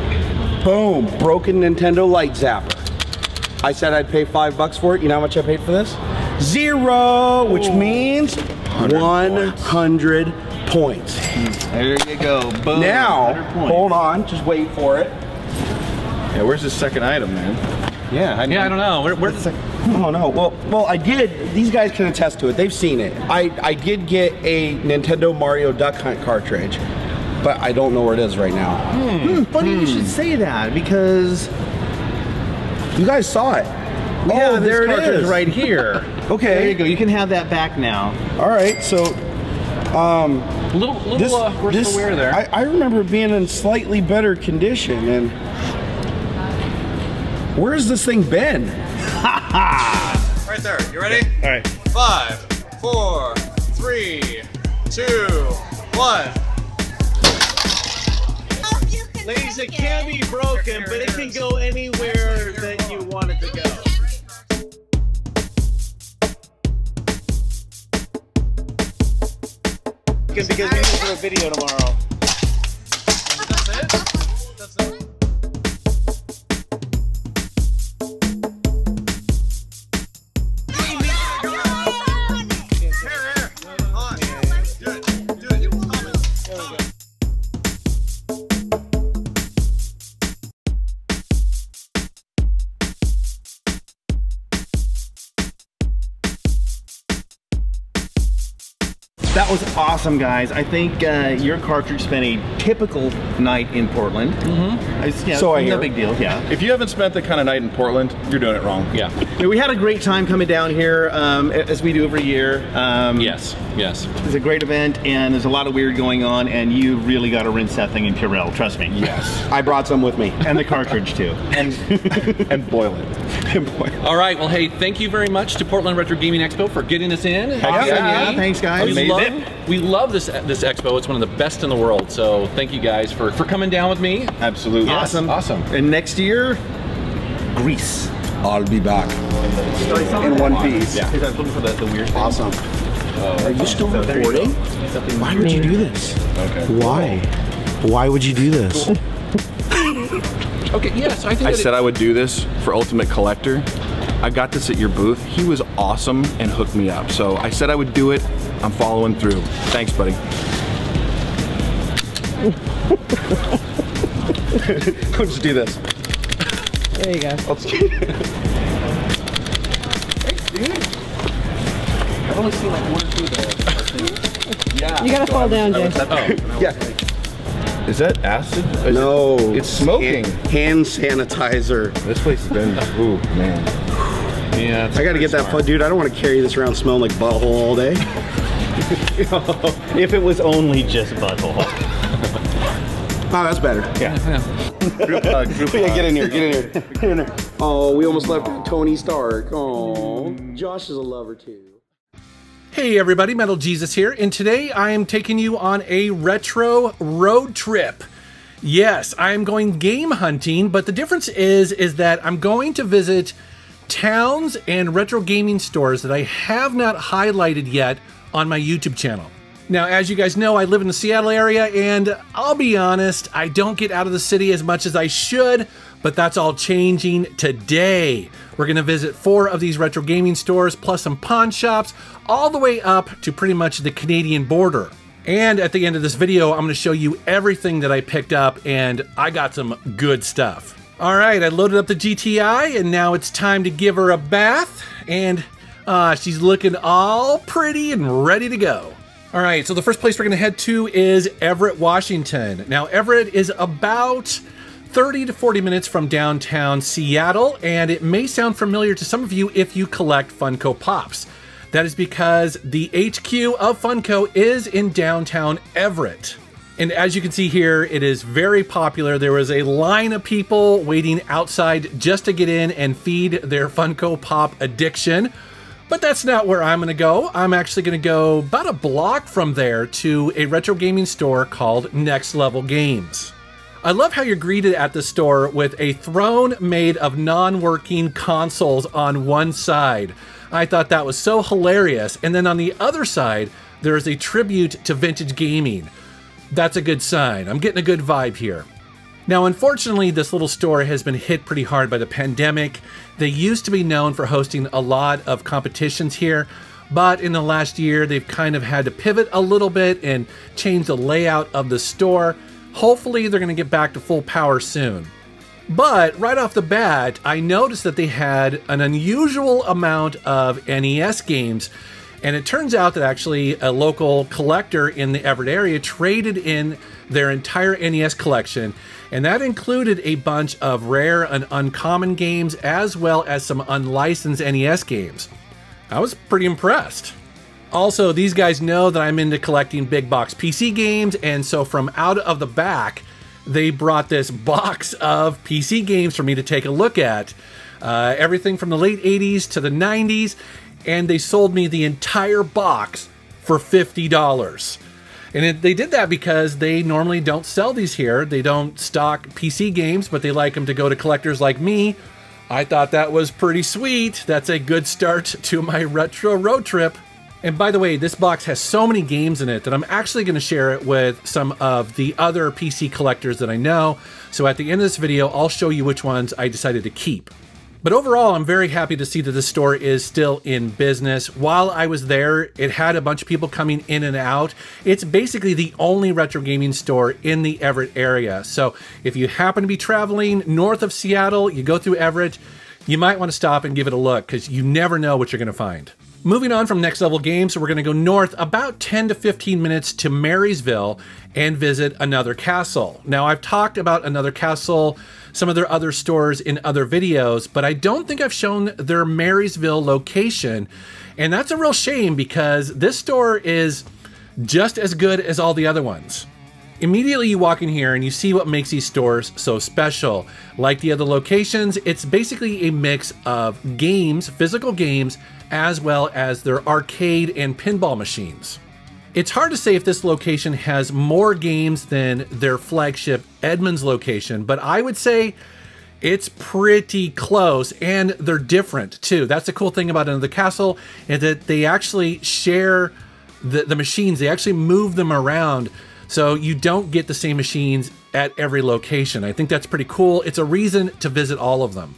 boom, broken Nintendo light zapper. I said I'd pay $5 for it. You know how much I paid for this? 0, which means 100 points. There you go. Boom. Now, hold on. Just wait for it. Yeah, where's the second item, man? Yeah, I don't know. Where's the second? Oh no. Well, I did. These guys can attest to it. They've seen it. I did get a Nintendo Mario Duck Hunt cartridge, but I don't know where it is right now. Funny you should say that, because you guys saw it. Yeah, oh, there it is, right here. Okay. There you go. You can have that back now. All right. So. Worse for wear there. I remember being in slightly better condition and. Where has this thing been? Right there. You ready? All right. 5, 4, 3, 2, 1. Ladies, it can be broken, but it can go anywhere that you want it to go. Because we need to do a video tomorrow. That's it? That's it? That was awesome, guys. I think your cartridge spent a typical night in Portland. Mm-hmm. No big deal, yeah. If you haven't spent the kind of night in Portland, you're doing it wrong. Yeah. We had a great time coming down here, as we do every year. Yes. It's a great event, and there's a lot of weird going on, and you really got to rinse that thing in Purell, trust me. Yes. I brought some with me. And the cartridge, too. And boil it. All right, well, hey, thank you very much to Portland Retro Gaming Expo for getting us in. Yeah, thanks, guys. We love this expo. It's one of the best in the world. So thank you guys for coming down with me. Absolutely. Awesome. And next year, Greece. I'll be back in one piece. Yeah. I was looking for the weird thing. Awesome. Are you still recording? Why would you do this? Okay. Why would you do this? Okay, yes, I think I said I would do this for Ultimate Collector. I got this at your booth. He was awesome and hooked me up. So I said I would do it. I'm following through. Thanks, buddy. Let's do this. There you go. Thanks, dude. I've only seen like one or two there. Yeah. You gotta fall down, Jay. Yeah. Is that acid? No. It's smoking. Hand sanitizer. This place has been, ooh, man. Yeah. I gotta get that, dude, I don't want to carry this around smelling like butthole all day. If it was only just butthole. Oh, that's better. Yeah. Group hug. Yeah, get in here. Oh, we almost left Tony Stark. Oh, Josh is a lover too. Hey everybody, Metal Jesus here, and today I am taking you on a retro road trip. Yes, I am going game hunting, but the difference is that I'm going to visit towns and retro gaming stores that I have not highlighted yet on my YouTube channel. Now, as you guys know, I live in the Seattle area, and I'll be honest, I don't get out of the city as much as I should, but that's all changing today. We're gonna visit 4 of these retro gaming stores, plus some pawn shops, all the way up to pretty much the Canadian border. And at the end of this video, I'm going to show you everything that I picked up, and I got some good stuff. All right, I loaded up the GTI, and now it's time to give her a bath, and she's looking all pretty and ready to go. All right, so the first place we're going to head to is Everett, Washington. Now, Everett is about 30 to 40 minutes from downtown Seattle, and it may sound familiar to some of you if you collect Funko Pops. That is because the HQ of Funko is in downtown Everett. And as you can see here, it is very popular. There was a line of people waiting outside just to get in and feed their Funko Pop addiction. But that's not where I'm gonna go. I'm actually gonna go about a block from there to a retro gaming store called Next Level Games. I love how you're greeted at the store with a throne made of non-working consoles on one side. I thought that was so hilarious. And then on the other side, there is a tribute to vintage gaming. That's a good sign. I'm getting a good vibe here. Now, unfortunately, this little store has been hit pretty hard by the pandemic. They used to be known for hosting a lot of competitions here, but in the last year, they've kind of had to pivot a little bit and change the layout of the store. Hopefully, they're going to get back to full power soon. But right off the bat, I noticed that they had an unusual amount of NES games. And it turns out that actually a local collector in the Everett area traded in their entire NES collection. And that included a bunch of rare and uncommon games, as well as some unlicensed NES games. I was pretty impressed. Also, these guys know that I'm into collecting big box PC games. And so from out of the back, they brought this box of PC games for me to take a look at. Everything from the late 80s to the 90s, and they sold me the entire box for $50. And they did that because they normally don't sell these here. They don't stock PC games, but they like them to go to collectors like me. I thought that was pretty sweet. That's a good start to my retro road trip. And by the way, this box has so many games in it that I'm actually going to share it with some of the other PC collectors that I know. So at the end of this video, I'll show you which ones I decided to keep. But overall, I'm very happy to see that the store is still in business. While I was there, it had a bunch of people coming in and out. It's basically the only retro gaming store in the Everett area. So if you happen to be traveling north of Seattle, you go through Everett, you might want to stop and give it a look because you never know what you're going to find. Moving on from Next Level Games, we're going to go north about 10 to 15 minutes to Marysville and visit Another Castle. Now, I've talked about Another Castle, some of their other stores in other videos, but I don't think I've shown their Marysville location. And that's a real shame because this store is just as good as all the other ones. Immediately you walk in here and you see what makes these stores so special. Like the other locations, it's basically a mix of games, physical games, as well as their arcade and pinball machines. It's hard to say if this location has more games than their flagship Edmonds location, but I would say it's pretty close and they're different too. That's the cool thing about Another Castle is that they actually share the machines. They actually move them around. So you don't get the same machines at every location. I think that's pretty cool. It's a reason to visit all of them.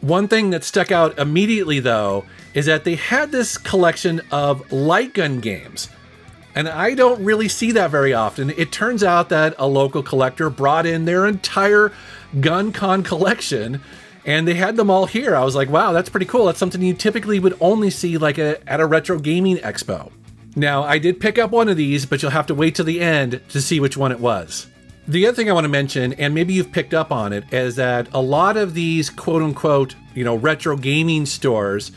One thing that stuck out immediately though, is that they had this collection of light gun games. And I don't really see that very often. It turns out that a local collector brought in their entire Gun Con collection and they had them all here. I was like, wow, that's pretty cool. That's something you typically would only see like at a retro gaming expo. Now, I did pick up one of these, but you'll have to wait till the end to see which one it was. The other thing I want to mention, and maybe you've picked up on it, is that a lot of these quote unquote, you know, retro gaming stores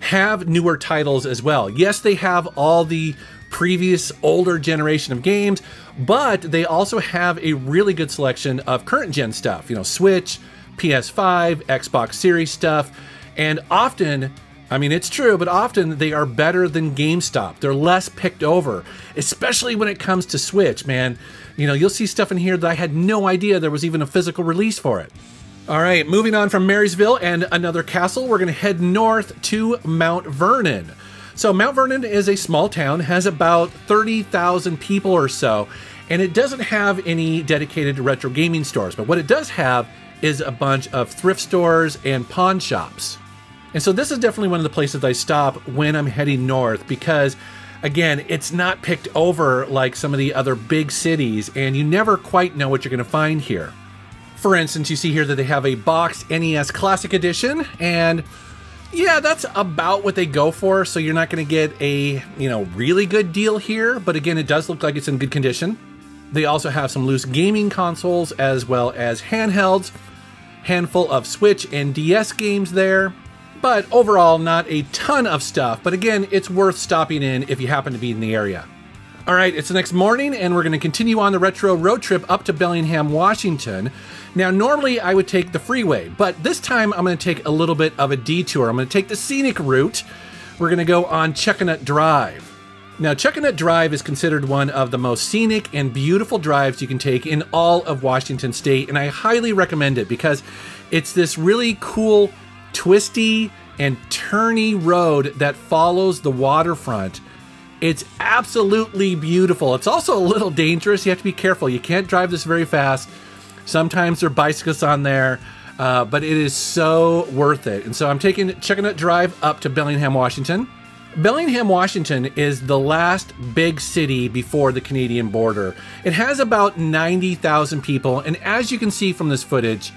have newer titles as well. Yes, they have all the previous older generation of games, but they also have a really good selection of current gen stuff, you know, Switch, PS5, Xbox Series stuff, and often, I mean, it's true, but often they are better than GameStop. They're less picked over, especially when it comes to Switch, man. You know, you'll see stuff in here that I had no idea there was even a physical release for it. All right, moving on from Marysville and Another Castle, we're gonna head north to Mount Vernon. So Mount Vernon is a small town, has about 30,000 people or so, and it doesn't have any dedicated retro gaming stores, but what it does have is a bunch of thrift stores and pawn shops. And so this is definitely one of the places I stop when I'm heading north because Again, it's not picked over like some of the other big cities, and you never quite know what you're going to find here. For instance, you see here that they have a boxed NES Classic Edition, and yeah, that's about what they go for, so you're not going to get a, you know, really good deal here, but again, it does look like it's in good condition. They also have some loose gaming consoles as well as handhelds, handful of Switch and DS games there, but overall not a ton of stuff, but again, it's worth stopping in if you happen to be in the area. All right, it's the next morning, and we're going to continue on the retro road trip up to Bellingham, Washington. Now, normally I would take the freeway, but this time I'm going to take a little bit of a detour. I'm going to take the scenic route. We're going to go on Chuckanut Drive. Now, Chuckanut Drive is considered one of the most scenic and beautiful drives you can take in all of Washington State, and I highly recommend it because it's this really cool, twisty, and turny road that follows the waterfront. It's absolutely beautiful. It's also a little dangerous. You have to be careful. You can't drive this very fast. Sometimes there are bicyclists on there, but it is so worth it. And so I'm taking Chuckanut Drive up to Bellingham, Washington. Bellingham, Washington is the last big city before the Canadian border. It has about 90,000 people. And as you can see from this footage,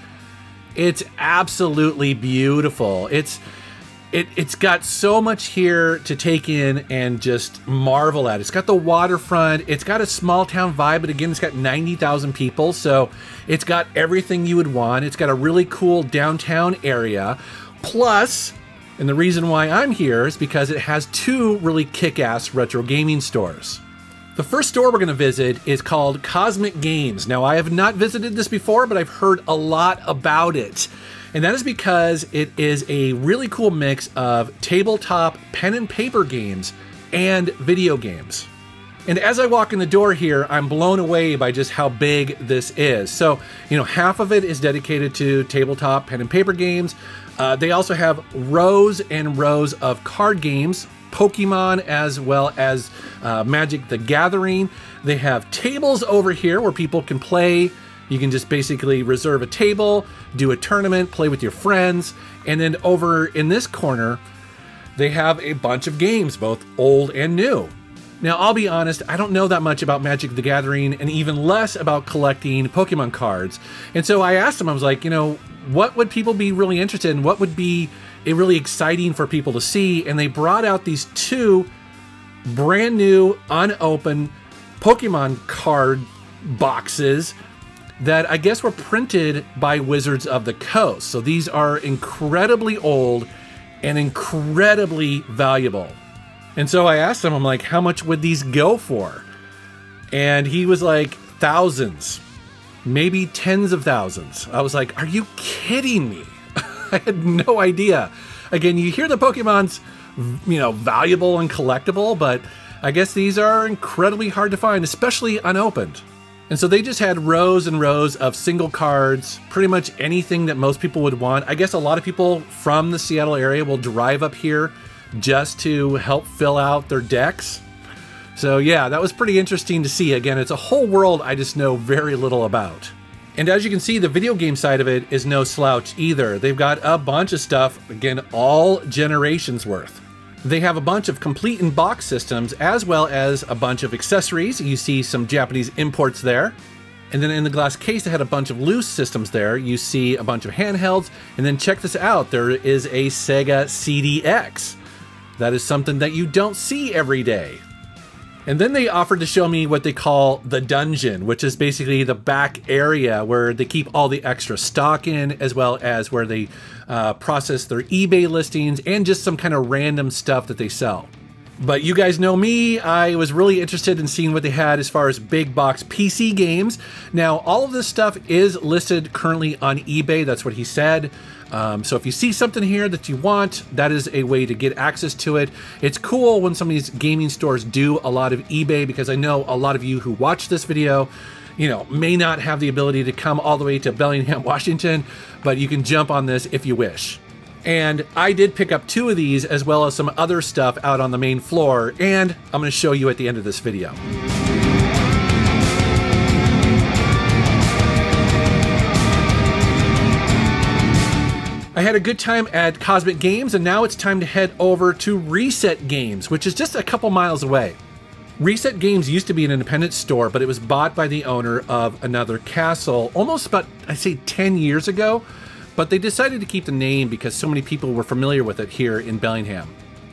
it's absolutely beautiful. It's got so much here to take in and just marvel at. It's got the waterfront. It's got a small town vibe, but again, it's got 90,000 people. So it's got everything you would want. It's got a really cool downtown area. Plus, and the reason why I'm here is because it has two really kick-ass retro gaming stores. The first store we're going to visit is called Cosmic Games. Now, I have not visited this before, but I've heard a lot about it. And that is because it is a really cool mix of tabletop pen and paper games and video games. And as I walk in the door here, I'm blown away by just how big this is. So, you know, half of it is dedicated to tabletop pen and paper games. They also have rows and rows of card games, Pokemon, as well as Magic the Gathering. They have tables over here where people can play. You can just basically reserve a table, do a tournament, play with your friends. And then over in this corner, they have a bunch of games, both old and new. Now, I'll be honest, I don't know that much about Magic the Gathering and even less about collecting Pokemon cards. And so I asked them, I was like, you know, what would people be really interested in? What would be really exciting for people to see? And they brought out these two brand new, unopened Pokemon card boxes that I guess were printed by Wizards of the Coast. So these are incredibly old and incredibly valuable. And so I asked him, I'm like, how much would these go for? And he was like, thousands, maybe tens of thousands. I was like, are you kidding me? I had no idea. Again, you hear the Pokemon's, you know, valuable and collectible, but I guess these are incredibly hard to find, especially unopened. And so they just had rows and rows of single cards, pretty much anything that most people would want. I guess a lot of people from the Seattle area will drive up here just to help fill out their decks. So yeah, that was pretty interesting to see. Again, it's a whole world I just know very little about. And as you can see, the video game side of it is no slouch either. They've got a bunch of stuff, again, all generations worth. They have a bunch of complete in box systems as well as a bunch of accessories. You see some Japanese imports there. And then in the glass case, they had a bunch of loose systems there. You see a bunch of handhelds. And then check this out. There is a Sega CDX. That is something that you don't see every day. And then they offered to show me what they call the dungeon, which is basically the back area where they keep all the extra stock in, as well as where they process their eBay listings and just some kind of random stuff that they sell. But you guys know me, I was really interested in seeing what they had as far as big box PC games. Now, all of this stuff is listed currently on eBay. That's what he said. So if you see something here that you want, that is a way to get access to it. It's cool when some of these gaming stores do a lot of eBay, because I know a lot of you who watch this video, you know, may not have the ability to come all the way to Bellingham, Washington, but you can jump on this if you wish. And I did pick up two of these as well as some other stuff out on the main floor, and I'm going to show you at the end of this video. I had a good time at Cosmic Games, and now it's time to head over to Reset Games, which is just a couple miles away. Reset Games used to be an independent store, but it was bought by the owner of Another Castle almost about, I'd say, 10 years ago, but they decided to keep the name because so many people were familiar with it here in Bellingham.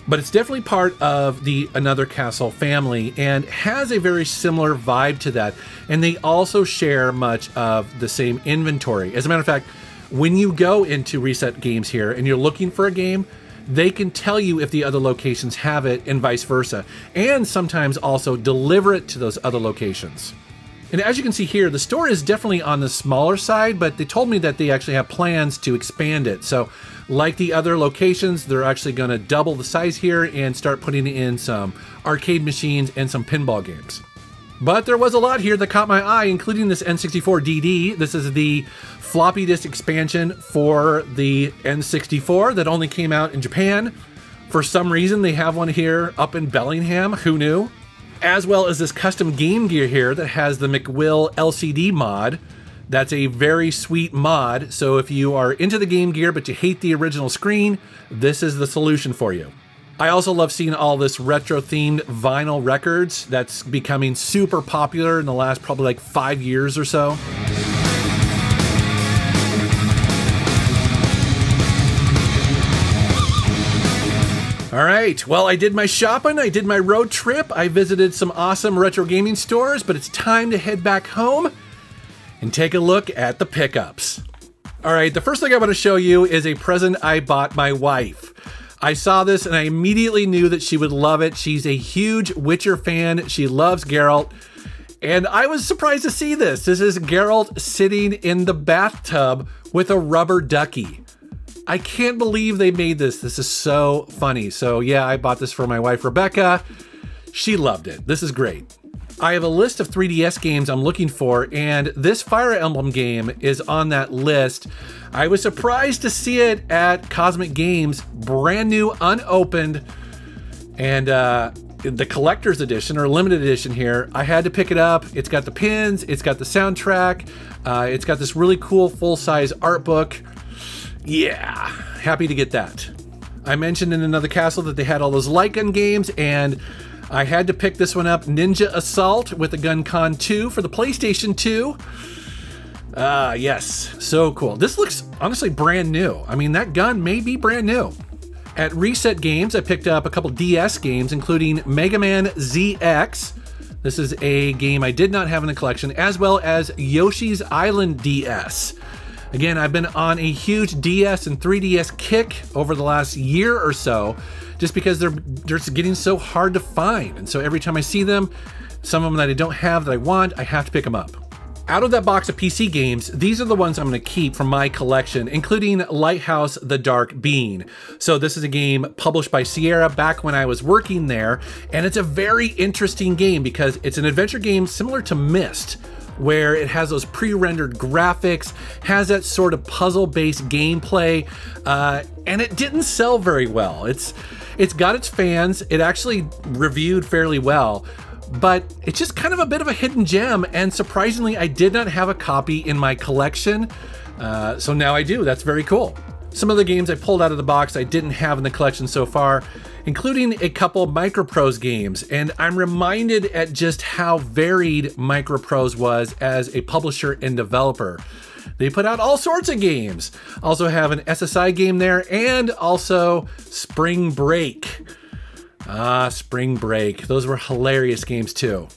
But it's definitely part of the Another Castle family and has a very similar vibe to that. And they also share much of the same inventory. As a matter of fact, when you go into Reset Games here and you're looking for a game, they can tell you if the other locations have it and vice versa. And sometimes also deliver it to those other locations. And as you can see here, the store is definitely on the smaller side, but they told me that they actually have plans to expand it. So like the other locations, they're actually going to double the size here and start putting in some arcade machines and some pinball games. But there was a lot here that caught my eye, including this N64 DD. This is the floppy disk expansion for the N64 that only came out in Japan. For some reason, they have one here up in Bellingham. Who knew? As well as this custom game gear here that has the McWill LCD mod. That's a very sweet mod, so if you are into the game gear but you hate the original screen, this is the solution for you. I also love seeing all this retro-themed vinyl records that's becoming super popular in the last probably like 5 years or so. All right, well, I did my shopping, I did my road trip, I visited some awesome retro gaming stores, but it's time to head back home and take a look at the pickups. All right, the first thing I want to show you is a present I bought my wife. I saw this and I immediately knew that she would love it. She's a huge Witcher fan, she loves Geralt, and I was surprised to see this. This is Geralt sitting in the bathtub with a rubber ducky. I can't believe they made this. This is so funny. So yeah, I bought this for my wife, Rebecca. She loved it. This is great. I have a list of 3DS games I'm looking for, and this Fire Emblem game is on that list. I was surprised to see it at Cosmic Games, brand new, unopened, and the collector's edition or limited edition here. I had to pick it up. It's got the pins, it's got the soundtrack, it's got this really cool full-size art book. Yeah, happy to get that. I mentioned in Another Castle that they had all those light gun games, and I had to pick this one up, Ninja Assault with a Gun Con 2 for the PlayStation 2. Yes, so cool. This looks honestly brand new. I mean, that gun may be brand new. At Reset Games, I picked up a couple DS games, including Mega Man ZX. This is a game I did not have in the collection, as well as Yoshi's Island DS. Again, I've been on a huge DS and 3DS kick over the last year or so, just because they're just getting so hard to find. And so every time I see them, some of them that I don't have that I want, I have to pick them up. Out of that box of PC games, these are the ones I'm gonna keep from my collection, including Lighthouse the Dark Bean. So this is a game published by Sierra back when I was working there, and it's a very interesting game because it's an adventure game similar to Myst, where it has those pre-rendered graphics, has that sort of puzzle-based gameplay, and it didn't sell very well. It's got its fans, it actually reviewed fairly well, but it's just kind of a bit of a hidden gem, and surprisingly, I did not have a copy in my collection, so now I do. That's very cool. Some of the games I pulled out of the box I didn't have in the collection so far, including a couple Microprose games. And I'm reminded at just how varied Microprose was as a publisher and developer. They put out all sorts of games. Also have an SSI game there and also Spring Break. Ah, Spring Break. Those were hilarious games too.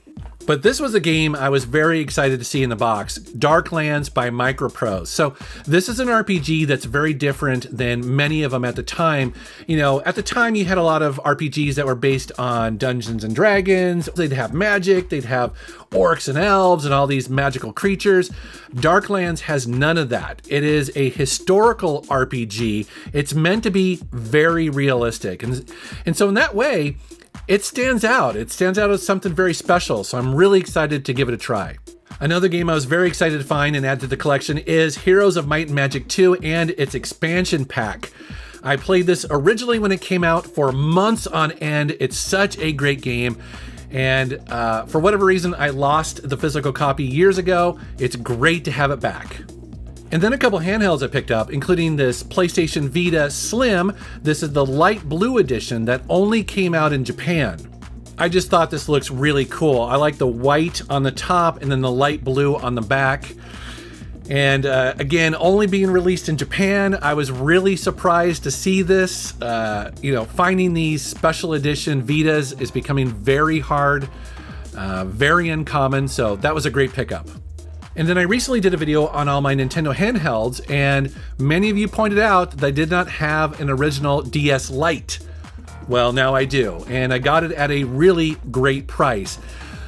But this was a game I was very excited to see in the box, Darklands by Microprose. So this is an RPG that's very different than many of them at the time. You know, at the time you had a lot of RPGs that were based on Dungeons and Dragons. They'd have magic, they'd have orcs and elves and all these magical creatures. Darklands has none of that. It is a historical RPG. It's meant to be very realistic. And so in that way, it stands out. It stands out as something very special, so I'm really excited to give it a try. Another game I was very excited to find and add to the collection is Heroes of Might and Magic 2 and its expansion pack. I played this originally when it came out for months on end. It's such a great game, and for whatever reason, I lost the physical copy years ago. It's great to have it back. And then a couple handhelds I picked up, including this PlayStation Vita Slim. This is the light blue edition that only came out in Japan. I just thought this looks really cool. I like the white on the top and then the light blue on the back. And again, only being released in Japan, I was really surprised to see this. You know, finding these special edition Vitas is becoming very hard, very uncommon, so that was a great pickup. And then I recently did a video on all my Nintendo handhelds, and many of you pointed out that I did not have an original DS Lite. Well, now I do, and I got it at a really great price.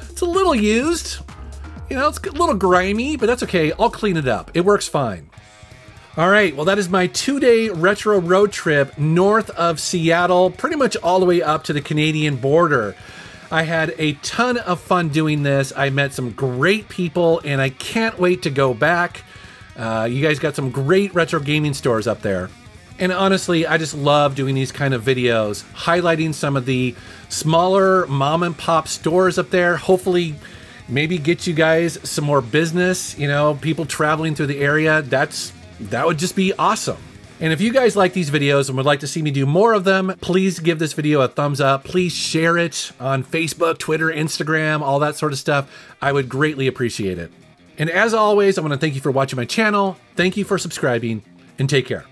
It's a little used. You know, it's a little grimy, but that's okay. I'll clean it up. It works fine. All right, well, that is my two-day retro road trip north of Seattle, pretty much all the way up to the Canadian border. I had a ton of fun doing this. I met some great people, and I can't wait to go back. You guys got some great retro gaming stores up there. And honestly, I just love doing these kind of videos, highlighting some of the smaller mom-and-pop stores up there. Hopefully, maybe get you guys some more business, you know, people traveling through the area. That would just be awesome. And if you guys like these videos and would like to see me do more of them, please give this video a thumbs up. Please share it on Facebook, Twitter, Instagram, all that sort of stuff. I would greatly appreciate it. And as always, I want to thank you for watching my channel. Thank you for subscribing, and take care.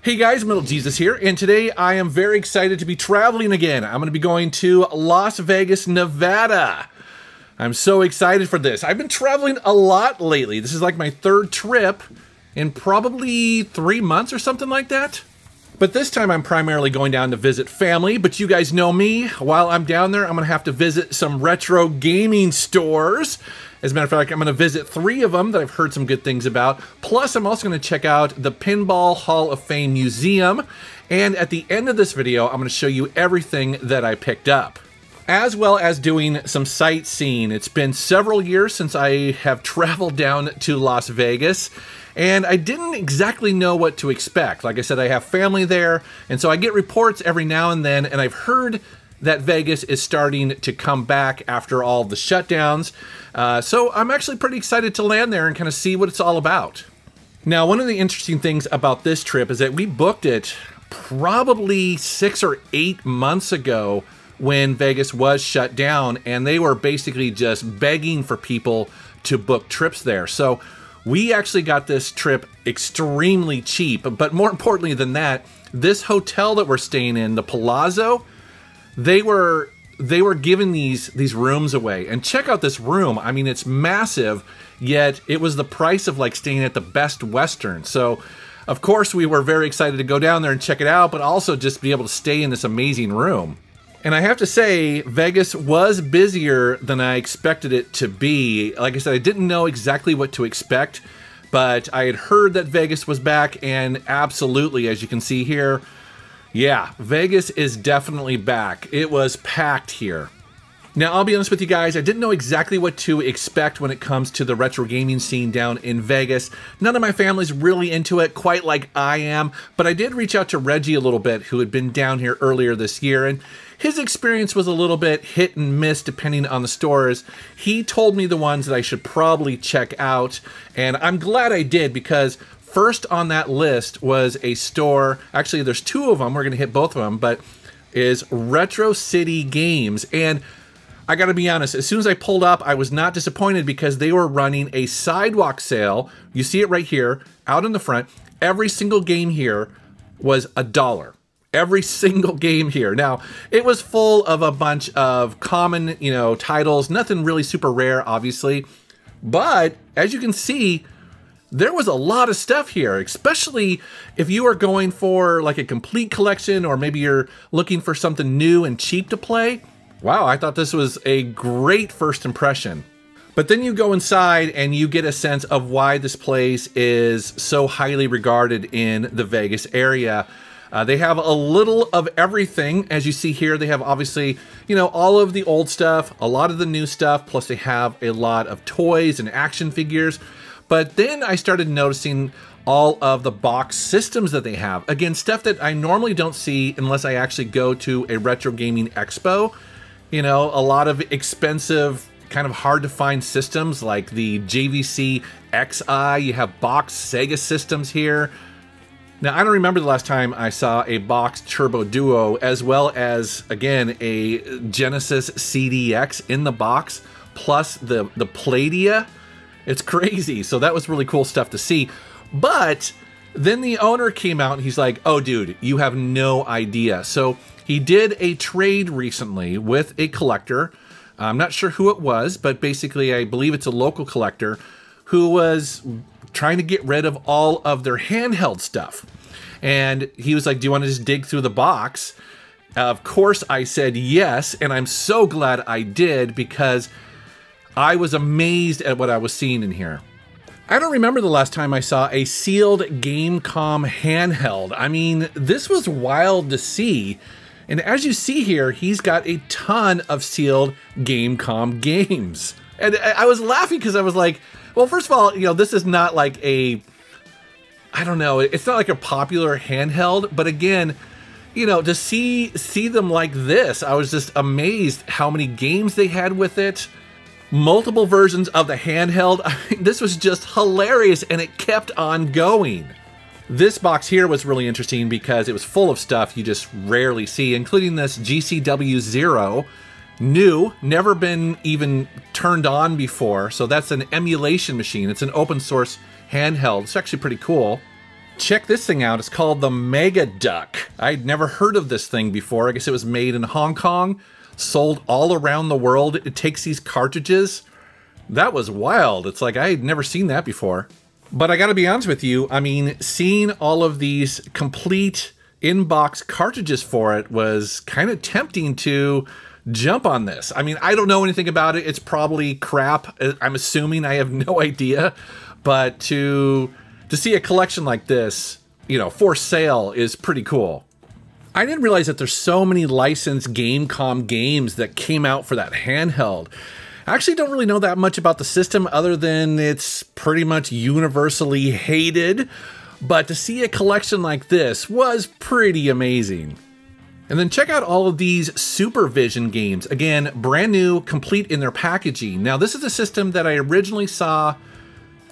Hey guys, Metal Jesus here, and today I am very excited to be traveling again. I'm going to be going to Las Vegas, Nevada. I'm so excited for this. I've been traveling a lot lately. This is like my third trip in probably 3 months or something like that. But this time I'm primarily going down to visit family, but you guys know me. While I'm down there, I'm going to have to visit some retro gaming stores. As a matter of fact, I'm going to visit 3 of them that I've heard some good things about. Plus, I'm also going to check out the Pinball Hall of Fame Museum. And at the end of this video, I'm going to show you everything that I picked up, as well as doing some sightseeing. It's been several years since I have traveled down to Las Vegas, and I didn't exactly know what to expect. Like I said, I have family there, and so I get reports every now and then, and I've heard that Vegas is starting to come back after all the shutdowns. So I'm actually pretty excited to land there and kind of see what it's all about. Now, one of the interesting things about this trip is that we booked it probably 6 or 8 months ago when Vegas was shut down, and they were basically just begging for people to book trips there. So we actually got this trip extremely cheap, but more importantly than that, this hotel that we're staying in, the Palazzo, they were giving these rooms away. And check out this room. I mean, it's massive, yet it was the price of like staying at the Best Western. So of course we were very excited to go down there and check it out, but also just be able to stay in this amazing room. And I have to say, Vegas was busier than I expected it to be. Like I said, I didn't know exactly what to expect, but I had heard that Vegas was back, and absolutely, as you can see here, yeah, Vegas is definitely back. It was packed here. Now, I'll be honest with you guys, I didn't know exactly what to expect when it comes to the retro gaming scene down in Vegas. None of my family's really into it quite like I am, but I did reach out to Reggie a little bit, who had been down here earlier this year, and his experience was a little bit hit and miss depending on the stores. He told me the ones that I should probably check out, and I'm glad I did, because first on that list was a store, actually there's 2 of them, we're gonna hit both of them, but is Retro City Games. And I gotta be honest, as soon as I pulled up, I was not disappointed, because they were running a sidewalk sale. You see it right here, out in the front. Every single game here was $1. Every single game here. Now, it was full of a bunch of common, you know, titles, nothing really super rare, obviously. But as you can see, there was a lot of stuff here, especially if you are going for like a complete collection, or maybe you're looking for something new and cheap to play. Wow, I thought this was a great first impression. But then you go inside and you get a sense of why this place is so highly regarded in the Vegas area. They have a little of everything. As you see here, they have obviously, you know, all of the old stuff, a lot of the new stuff, plus they have a lot of toys and action figures. But then I started noticing all of the box systems that they have. Again, stuff that I normally don't see unless I actually go to a retro gaming expo. You know, a lot of expensive, kind of hard to find systems like the JVC XI. You have box Sega systems here. Now, I don't remember the last time I saw a boxed Turbo Duo, as well as, again, a Genesis CDX in the box, plus the Playdia. It's crazy. So that was really cool stuff to see. But then the owner came out and he's like, oh, dude, you have no idea. So he did a trade recently with a collector. I'm not sure who it was, but basically I believe it's a local collector who was trying to get rid of all of their handheld stuff. And he was like, do you want to just dig through the box? Of course I said yes, and I'm so glad I did, because I was amazed at what I was seeing in here. I don't remember the last time I saw a sealed Gamecom handheld. I mean, this was wild to see. And as you see here, he's got a ton of sealed Gamecom games. And I was laughing because I was like, well, first of all, you know, this is not like a, I don't know, it's not like a popular handheld, but again, you know, to see them like this, I was just amazed how many games they had with it. Multiple versions of the handheld. I mean, this was just hilarious, and it kept on going. This box here was really interesting because it was full of stuff you just rarely see, including this GCW0. New, never been even turned on before. So that's an emulation machine. It's an open source handheld. It's actually pretty cool. Check this thing out. It's called the Mega Duck. I'd never heard of this thing before. I guess it was made in Hong Kong, sold all around the world. It takes these cartridges. That was wild. It's like I had never seen that before. But I gotta be honest with you, I mean, seeing all of these complete in-box cartridges for it was kind of tempting to jump on this. I mean, I don't know anything about it. It's probably crap. I'm assuming. I have no idea. But to see a collection like this, you know, for sale is pretty cool. I didn't realize that there's so many licensed Gamecom games that came out for that handheld. I actually don't really know that much about the system other than it's pretty much universally hated. But to see a collection like this was pretty amazing. And then check out all of these Super Vision games. Again, brand new, complete in their packaging. Now, this is a system that I originally saw.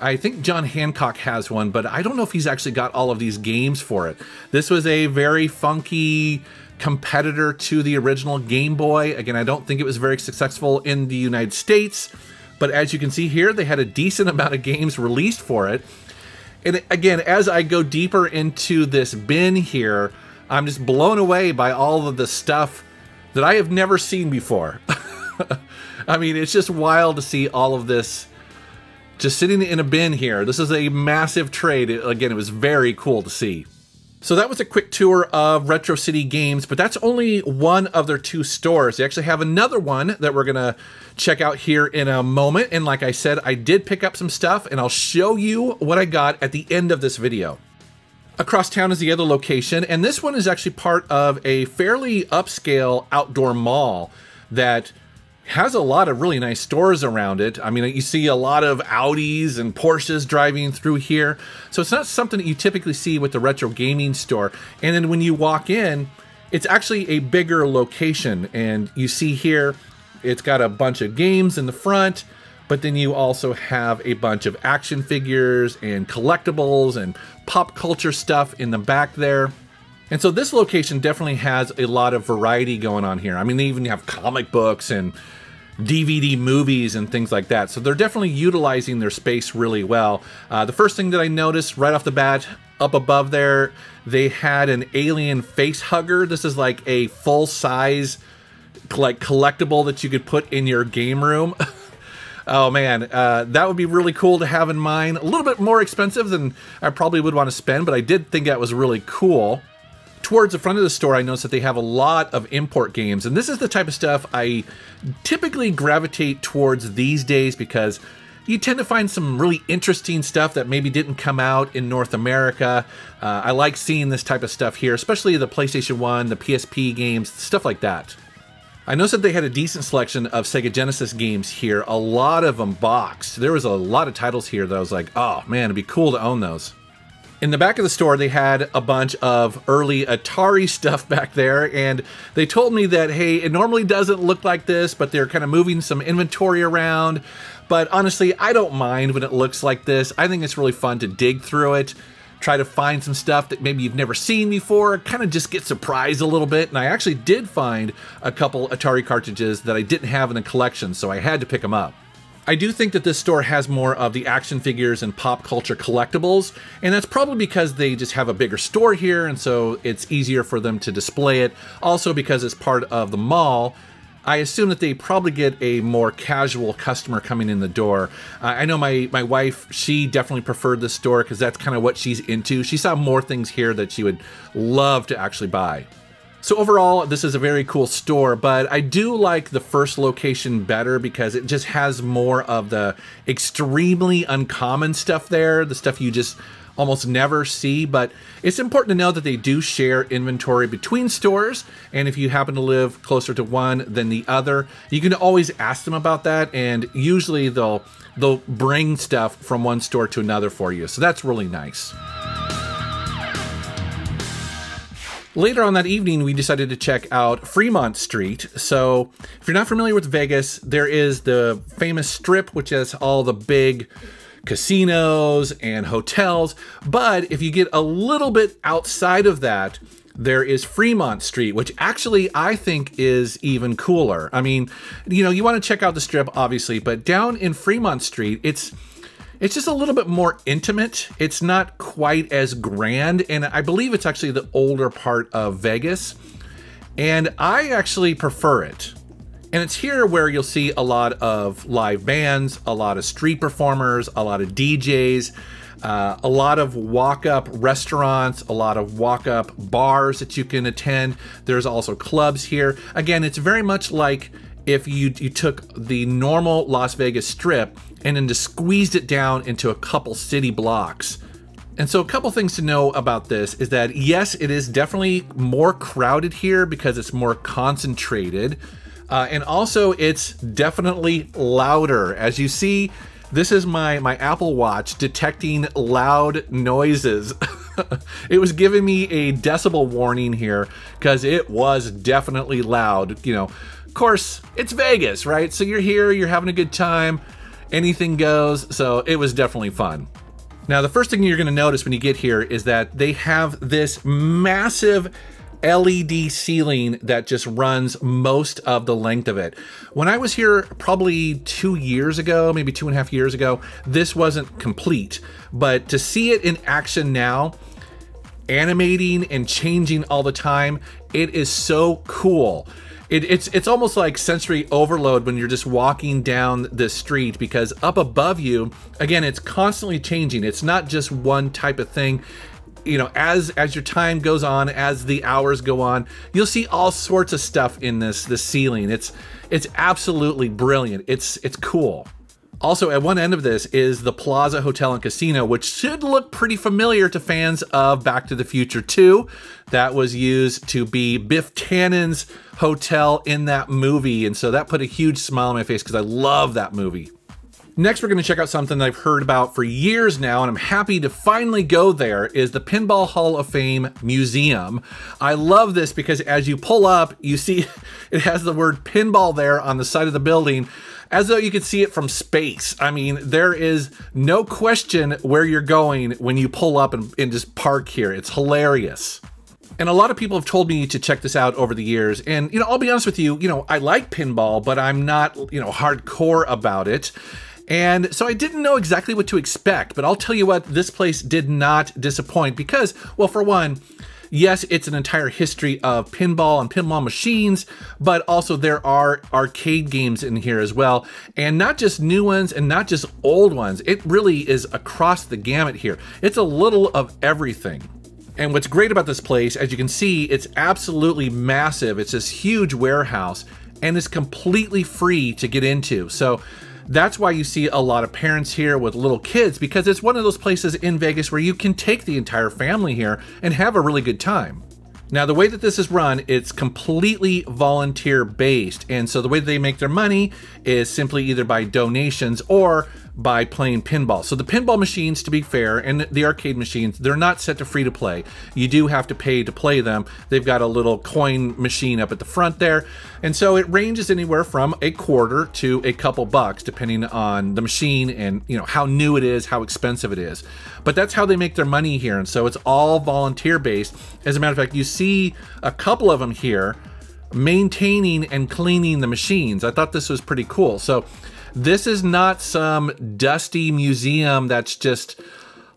I think John Hancock has one, but I don't know if he's actually got all of these games for it. This was a very funky competitor to the original Game Boy. Again, I don't think it was very successful in the United States, but as you can see here, they had a decent amount of games released for it. And again, as I go deeper into this bin here, I'm just blown away by all of the stuff that I have never seen before. I mean, it's just wild to see all of this just sitting in a bin here. This is a massive trade. Again, it was very cool to see. So that was a quick tour of Retro City Games, but that's only one of their two stores. They actually have another one that we're gonna check out here in a moment. And like I said, I did pick up some stuff, and I'll show you what I got at the end of this video. Across town is the other location, and this one is actually part of a fairly upscale outdoor mall that has a lot of really nice stores around it. I mean, you see a lot of Audis and Porsches driving through here. So it's not something that you typically see with the retro gaming store. And then when you walk in, it's actually a bigger location. And you see here, it's got a bunch of games in the front, but then you also have a bunch of action figures and collectibles and pop culture stuff in the back there. And so this location definitely has a lot of variety going on here. I mean, they even have comic books and DVD movies and things like that. So they're definitely utilizing their space really well. The first thing that I noticed right off the bat, up above there, they had an alien face hugger. This is like a full-size like collectible that you could put in your game room. Oh man, that would be really cool to have in mind. A little bit more expensive than I probably would want to spend, but I did think that was really cool. Towards the front of the store, I noticed that they have a lot of import games, and this is the type of stuff I typically gravitate towards these days because you tend to find some really interesting stuff that maybe didn't come out in North America. I like seeing this type of stuff here, especially the PlayStation 1, the PSP games, stuff like that. I noticed that they had a decent selection of Sega Genesis games here, a lot of them boxed. There was a lot of titles here that I was like, oh man, it'd be cool to own those. In the back of the store, they had a bunch of early Atari stuff back there, and they told me that, hey, it normally doesn't look like this, but they're kind of moving some inventory around, But honestly, I don't mind when it looks like this. I think it's really fun to dig through it, try to find some stuff that maybe you've never seen before, kind of just get surprised a little bit. And I actually did find a couple Atari cartridges that I didn't have in the collection, so I had to pick them up. I do think that this store has more of the action figures and pop culture collectibles, and that's probably because they just have a bigger store here, and so it's easier for them to display it. Also because it's part of the mall, I assume that they probably get a more casual customer coming in the door. I know my wife, she definitely preferred this store because that's kind of what she's into. She saw more things here that she would love to actually buy. So overall, this is a very cool store, but I do like the first location better because it just has more of the extremely uncommon stuff there, the stuff you just almost never see. But it's important to know that they do share inventory between stores, and if you happen to live closer to one than the other, you can always ask them about that, and usually they'll bring stuff from one store to another for you, so that's really nice. Later on that evening, we decided to check out Fremont Street. So if you're not familiar with Vegas, there is the famous Strip, which has all the big casinos and hotels. But if you get a little bit outside of that, there is Fremont Street, which actually I think is even cooler. I mean, you know, you want to check out the Strip, obviously, but down in Fremont Street, it's just a little bit more intimate. It's not quite as grand, and I believe it's actually the older part of Vegas, and I actually prefer it. And it's here where you'll see a lot of live bands, a lot of street performers, a lot of DJs, a lot of walk-up restaurants, a lot of walk-up bars that you can attend. There's also clubs here. Again, it's very much like if you took the normal Las Vegas Strip and then just squeezed it down into a couple city blocks. And so a couple things to know about this is that, yes, it is definitely more crowded here because it's more concentrated. And also it's definitely louder. As you see, this is my Apple Watch detecting loud noises. It was giving me a decibel warning here because it was definitely loud. You know, of course, it's Vegas, right? So you're here, you're having a good time. Anything goes, so it was definitely fun. Now, the first thing you're gonna notice when you get here is that they have this massive LED ceiling that just runs most of the length of it. When I was here probably 2 years ago, maybe 2.5 years ago, this wasn't complete, but to see it in action now, animating and changing all the time, it is so cool. It's almost like sensory overload when you're just walking down the street, because up above you, again, it's constantly changing. It's not just one type of thing. You know, as your time goes on, as the hours go on, you'll see all sorts of stuff in this ceiling. It's absolutely brilliant. It's cool. Also, at one end of this is the Plaza Hotel and Casino, which should look pretty familiar to fans of Back to the Future 2. That was used to be Biff Tannen's hotel in that movie, and so that put a huge smile on my face because I love that movie. Next, we're gonna check out something that I've heard about for years now, and I'm happy to finally go there, is the Pinball Hall of Fame Museum. I love this because as you pull up, you see it has the word pinball there on the side of the building, as though you could see it from space. I mean, there is no question where you're going when you pull up and just park here. It's hilarious. And a lot of people have told me to check this out over the years. And, you know, I'll be honest with you, you know, I like pinball, but I'm not, you know, hardcore about it. And so I didn't know exactly what to expect, but I'll tell you what, this place did not disappoint because, well, for one, yes, it's an entire history of pinball and pinball machines, but also there are arcade games in here as well. And not just new ones and not just old ones. It really is across the gamut here. It's a little of everything. And what's great about this place, as you can see, it's absolutely massive. It's this huge warehouse and it's completely free to get into. So that's why you see a lot of parents here with little kids, because it's one of those places in Vegas where you can take the entire family here and have a really good time. Now, the way that this is run, it's completely volunteer based. And so the way that they make their money is simply either by donations or by playing pinball. So the pinball machines, to be fair, and the arcade machines, they're not set to free to play. You do have to play them. They've got a little coin machine up at the front there. And so it ranges anywhere from $0.25 to a couple bucks, depending on the machine and, you know, how new it is, how expensive it is. But that's how they make their money here. And so it's all volunteer based. As a matter of fact, you see a couple of them here maintaining and cleaning the machines. I thought this was pretty cool. So this is not some dusty museum that's just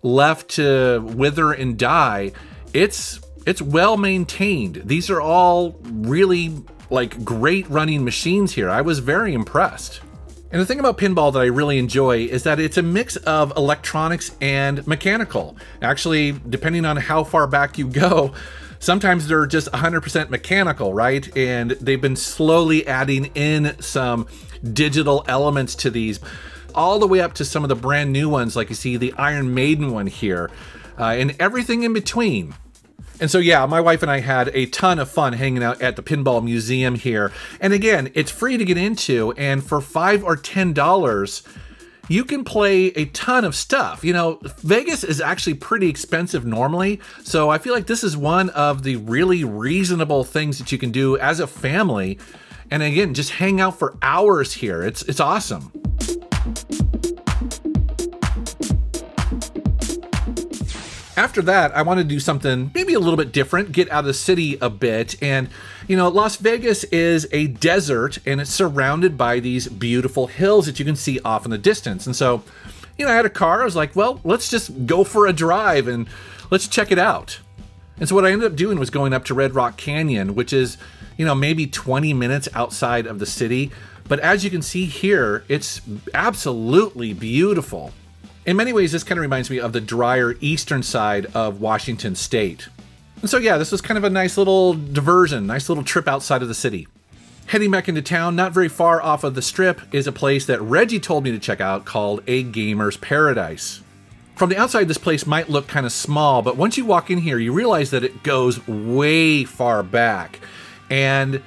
left to wither and die. It's well maintained. These are all really like great running machines here. I was very impressed. And the thing about pinball that I really enjoy is that it's a mix of electronics and mechanical. Actually, depending on how far back you go, sometimes they're just 100% mechanical, right? And they've been slowly adding in some digital elements to these, all the way up to some of the brand new ones, like you see the Iron Maiden one here, and everything in between. And so yeah, my wife and I had a ton of fun hanging out at the Pinball Museum here. And again, it's free to get into, and for $5 or $10, you can play a ton of stuff. You know, Vegas is actually pretty expensive normally, so I feel like this is one of the really reasonable things that you can do as a family. And again, just hang out for hours here. It's awesome. After that, I want to do something maybe a little bit different, get out of the city a bit. And, you know, Las Vegas is a desert and it's surrounded by these beautiful hills that you can see off in the distance. And so, you know, I had a car. I was like, well, let's just go for a drive and let's check it out. And so what I ended up doing was going up to Red Rock Canyon, which is, you know, maybe 20 minutes outside of the city. But as you can see here, it's absolutely beautiful. In many ways, this kind of reminds me of the drier eastern side of Washington State. And so yeah, this was kind of a nice little diversion, nice little trip outside of the city. Heading back into town, not very far off of the Strip, is a place that Reggie told me to check out called A Gamer's Paradise. From the outside, this place might look kind of small, but once you walk in here, you realize that it goes way far back. And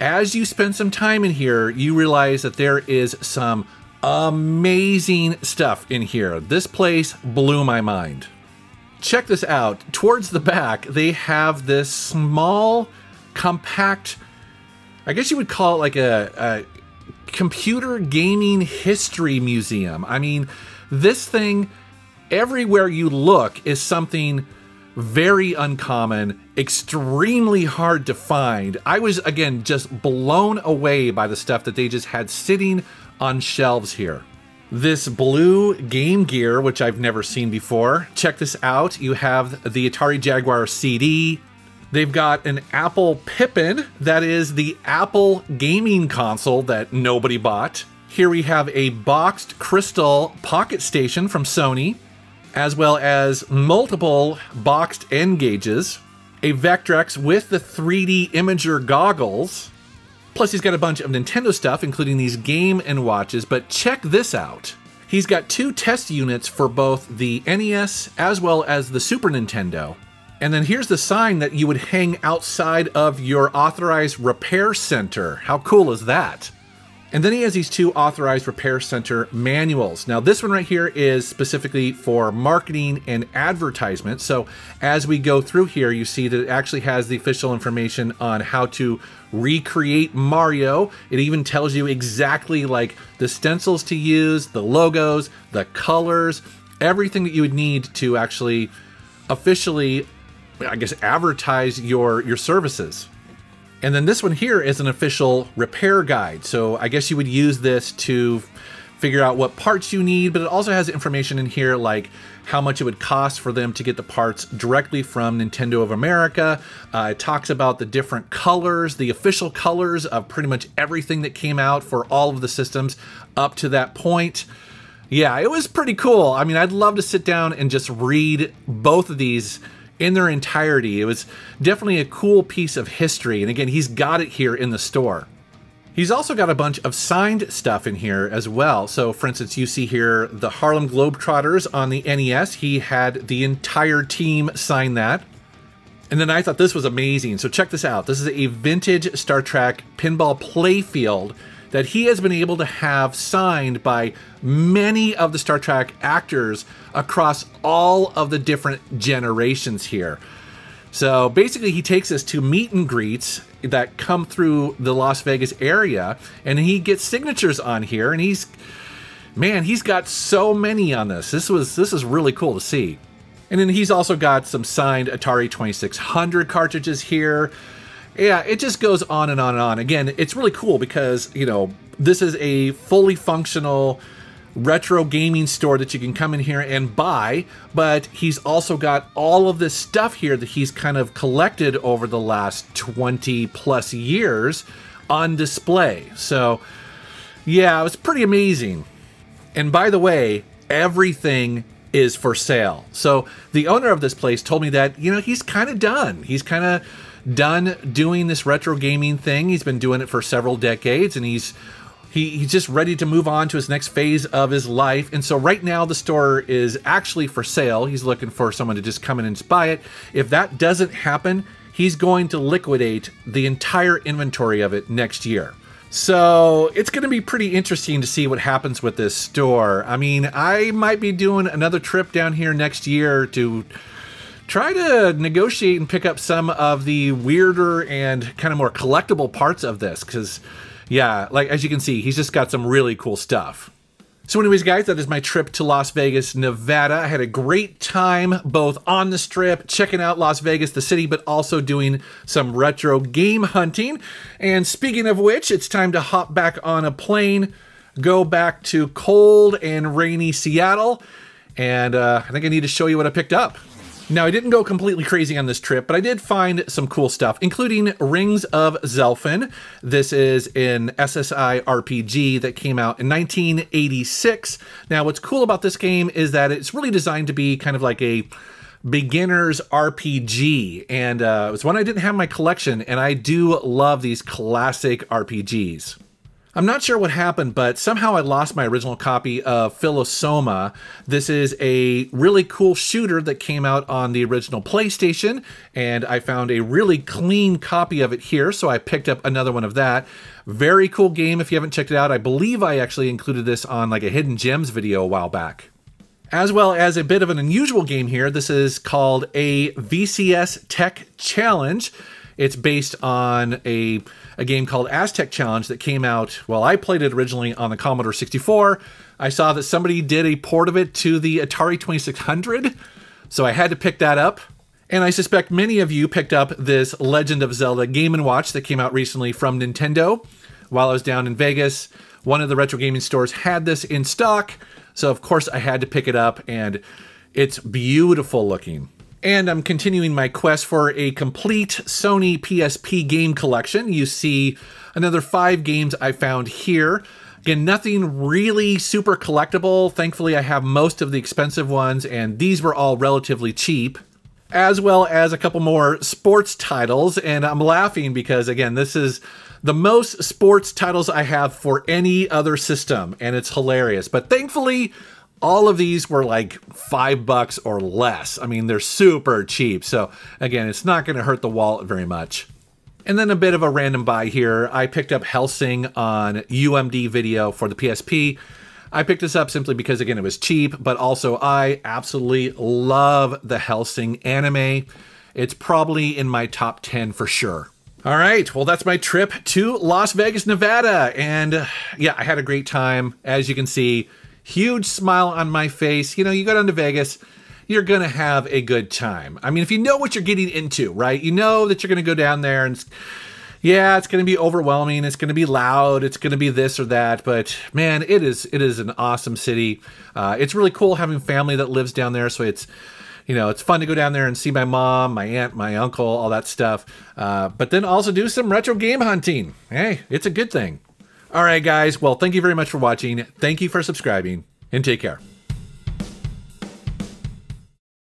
as you spend some time in here, you realize that there is some amazing stuff in here. This place blew my mind. Check this out. Towards the back, they have this small, compact, I guess you would call it like a computer gaming history museum. I mean, this thing, everywhere you look is something very uncommon, extremely hard to find. I was, again, just blown away by the stuff that they just had sitting on shelves here. This blue Game Gear, which I've never seen before. Check this out. You have the Atari Jaguar CD. They've got an Apple Pippin, that is the Apple gaming console that nobody bought. Here we have a boxed crystal Pocket Station from Sony, as well as multiple boxed N gauges, a Vectrex with the 3D imager goggles. Plus he's got a bunch of Nintendo stuff, including these Game & Watches, but check this out. He's got two test units for both the NES as well as the Super Nintendo. And then here's the sign that you would hang outside of your authorized repair center. How cool is that? And then he has these two authorized repair center manuals. Now this one right here is specifically for marketing and advertisement. So as we go through here, you see that it actually has the official information on how to recreate Mario. It even tells you exactly like the stencils to use, the logos, the colors, everything that you would need to actually officially, I guess, advertise your services. And then this one here is an official repair guide. So I guess you would use this to figure out what parts you need, but it also has information in here like how much it would cost for them to get the parts directly from Nintendo of America. It talks about the different colors, the official colors of pretty much everything that came out for all of the systems up to that point. Yeah, it was pretty cool. I mean, I'd love to sit down and just read both of these in their entirety. It was definitely a cool piece of history. And again, he's got it here in the store. He's also got a bunch of signed stuff in here as well. So for instance, you see here the Harlem Globetrotters on the NES. He had the entire team sign that. And then I thought this was amazing. So check this out. This is a vintage Star Trek pinball playfield that he has been able to have signed by many of the Star Trek actors across all of the different generations here. So basically he takes us to meet and greets that come through the Las Vegas area, and he gets signatures on here, and he's, man, he's got so many on this. This is really cool to see. And then he's also got some signed Atari 2600 cartridges here. Yeah, it just goes on and on and on. Again, it's really cool because, you know, this is a fully functional retro gaming store that you can come in here and buy, but he's also got all of this stuff here that he's kind of collected over the last 20 plus years on display. So yeah, it was pretty amazing. And by the way, everything is for sale. So the owner of this place told me that, you know, he's kind of done. He's kind of done doing this retro gaming thing. He's been doing it for several decades, and he's just ready to move on to his next phase of his life. And so right now the store is actually for sale. He's looking for someone to just come in and just buy it. If that doesn't happen, he's going to liquidate the entire inventory of it next year. So it's going to be pretty interesting to see what happens with this store. I mean, I might be doing another trip down here next year to try to negotiate and pick up some of the weirder and kind of more collectible parts of this, because yeah, like as you can see, he's just got some really cool stuff. So anyways, guys, that is my trip to Las Vegas, Nevada. I had a great time both on the Strip, checking out Las Vegas, the city, but also doing some retro game hunting. And speaking of which, it's time to hop back on a plane, go back to cold and rainy Seattle. And I think I need to show you what I picked up. Now, I didn't go completely crazy on this trip, but I did find some cool stuff, including Rings of Zelfin. This is an SSI RPG that came out in 1986. Now, what's cool about this game is that it's really designed to be kind of like a beginner's RPG. And it was one I didn't have in my collection, and I do love these classic RPGs. I'm not sure what happened, but somehow I lost my original copy of Philosoma. This is a really cool shooter that came out on the original PlayStation, and I found a really clean copy of it here, so I picked up another one of that. Very cool game if you haven't checked it out. I believe I actually included this on like a Hidden Gems video a while back. As well as a bit of an unusual game here. This is called a VCS Tech Challenge. It's based on a game called Aztec Challenge that came out, well, I played it originally on the Commodore 64. I saw that somebody did a port of it to the Atari 2600, so I had to pick that up. And I suspect many of you picked up this Legend of Zelda Game & Watch that came out recently from Nintendo. While I was down in Vegas, one of the retro gaming stores had this in stock, so of course I had to pick it up, and it's beautiful looking. And I'm continuing my quest for a complete Sony PSP game collection. You see another 5 games I found here. Again, nothing really super collectible. Thankfully, I have most of the expensive ones, and these were all relatively cheap, as well as a couple more sports titles. And I'm laughing because, again, this is the most sports titles I have for any other system, and it's hilarious. But thankfully, all of these were like $5 or less. I mean, they're super cheap. So again, it's not gonna hurt the wallet very much. And then a bit of a random buy here. I picked up Helsing on UMD video for the PSP. I picked this up simply because, again, it was cheap, but also I absolutely love the Helsing anime. It's probably in my top 10 for sure. All right, well, that's my trip to Las Vegas, Nevada. And yeah, I had a great time. As you can see, huge smile on my face. You know, you go down to Vegas, you're gonna have a good time. I mean, if you know what you're getting into, right? You know that you're gonna go down there and, yeah, it's gonna be overwhelming, it's gonna be loud, it's gonna be this or that, but man, it is an awesome city. It's really cool having family that lives down there, so it's, you know, it's fun to go down there and see my mom, my aunt, my uncle, all that stuff. But then also do some retro game hunting. Hey, it's a good thing. All right, guys. Well, thank you very much for watching. Thank you for subscribing, and take care.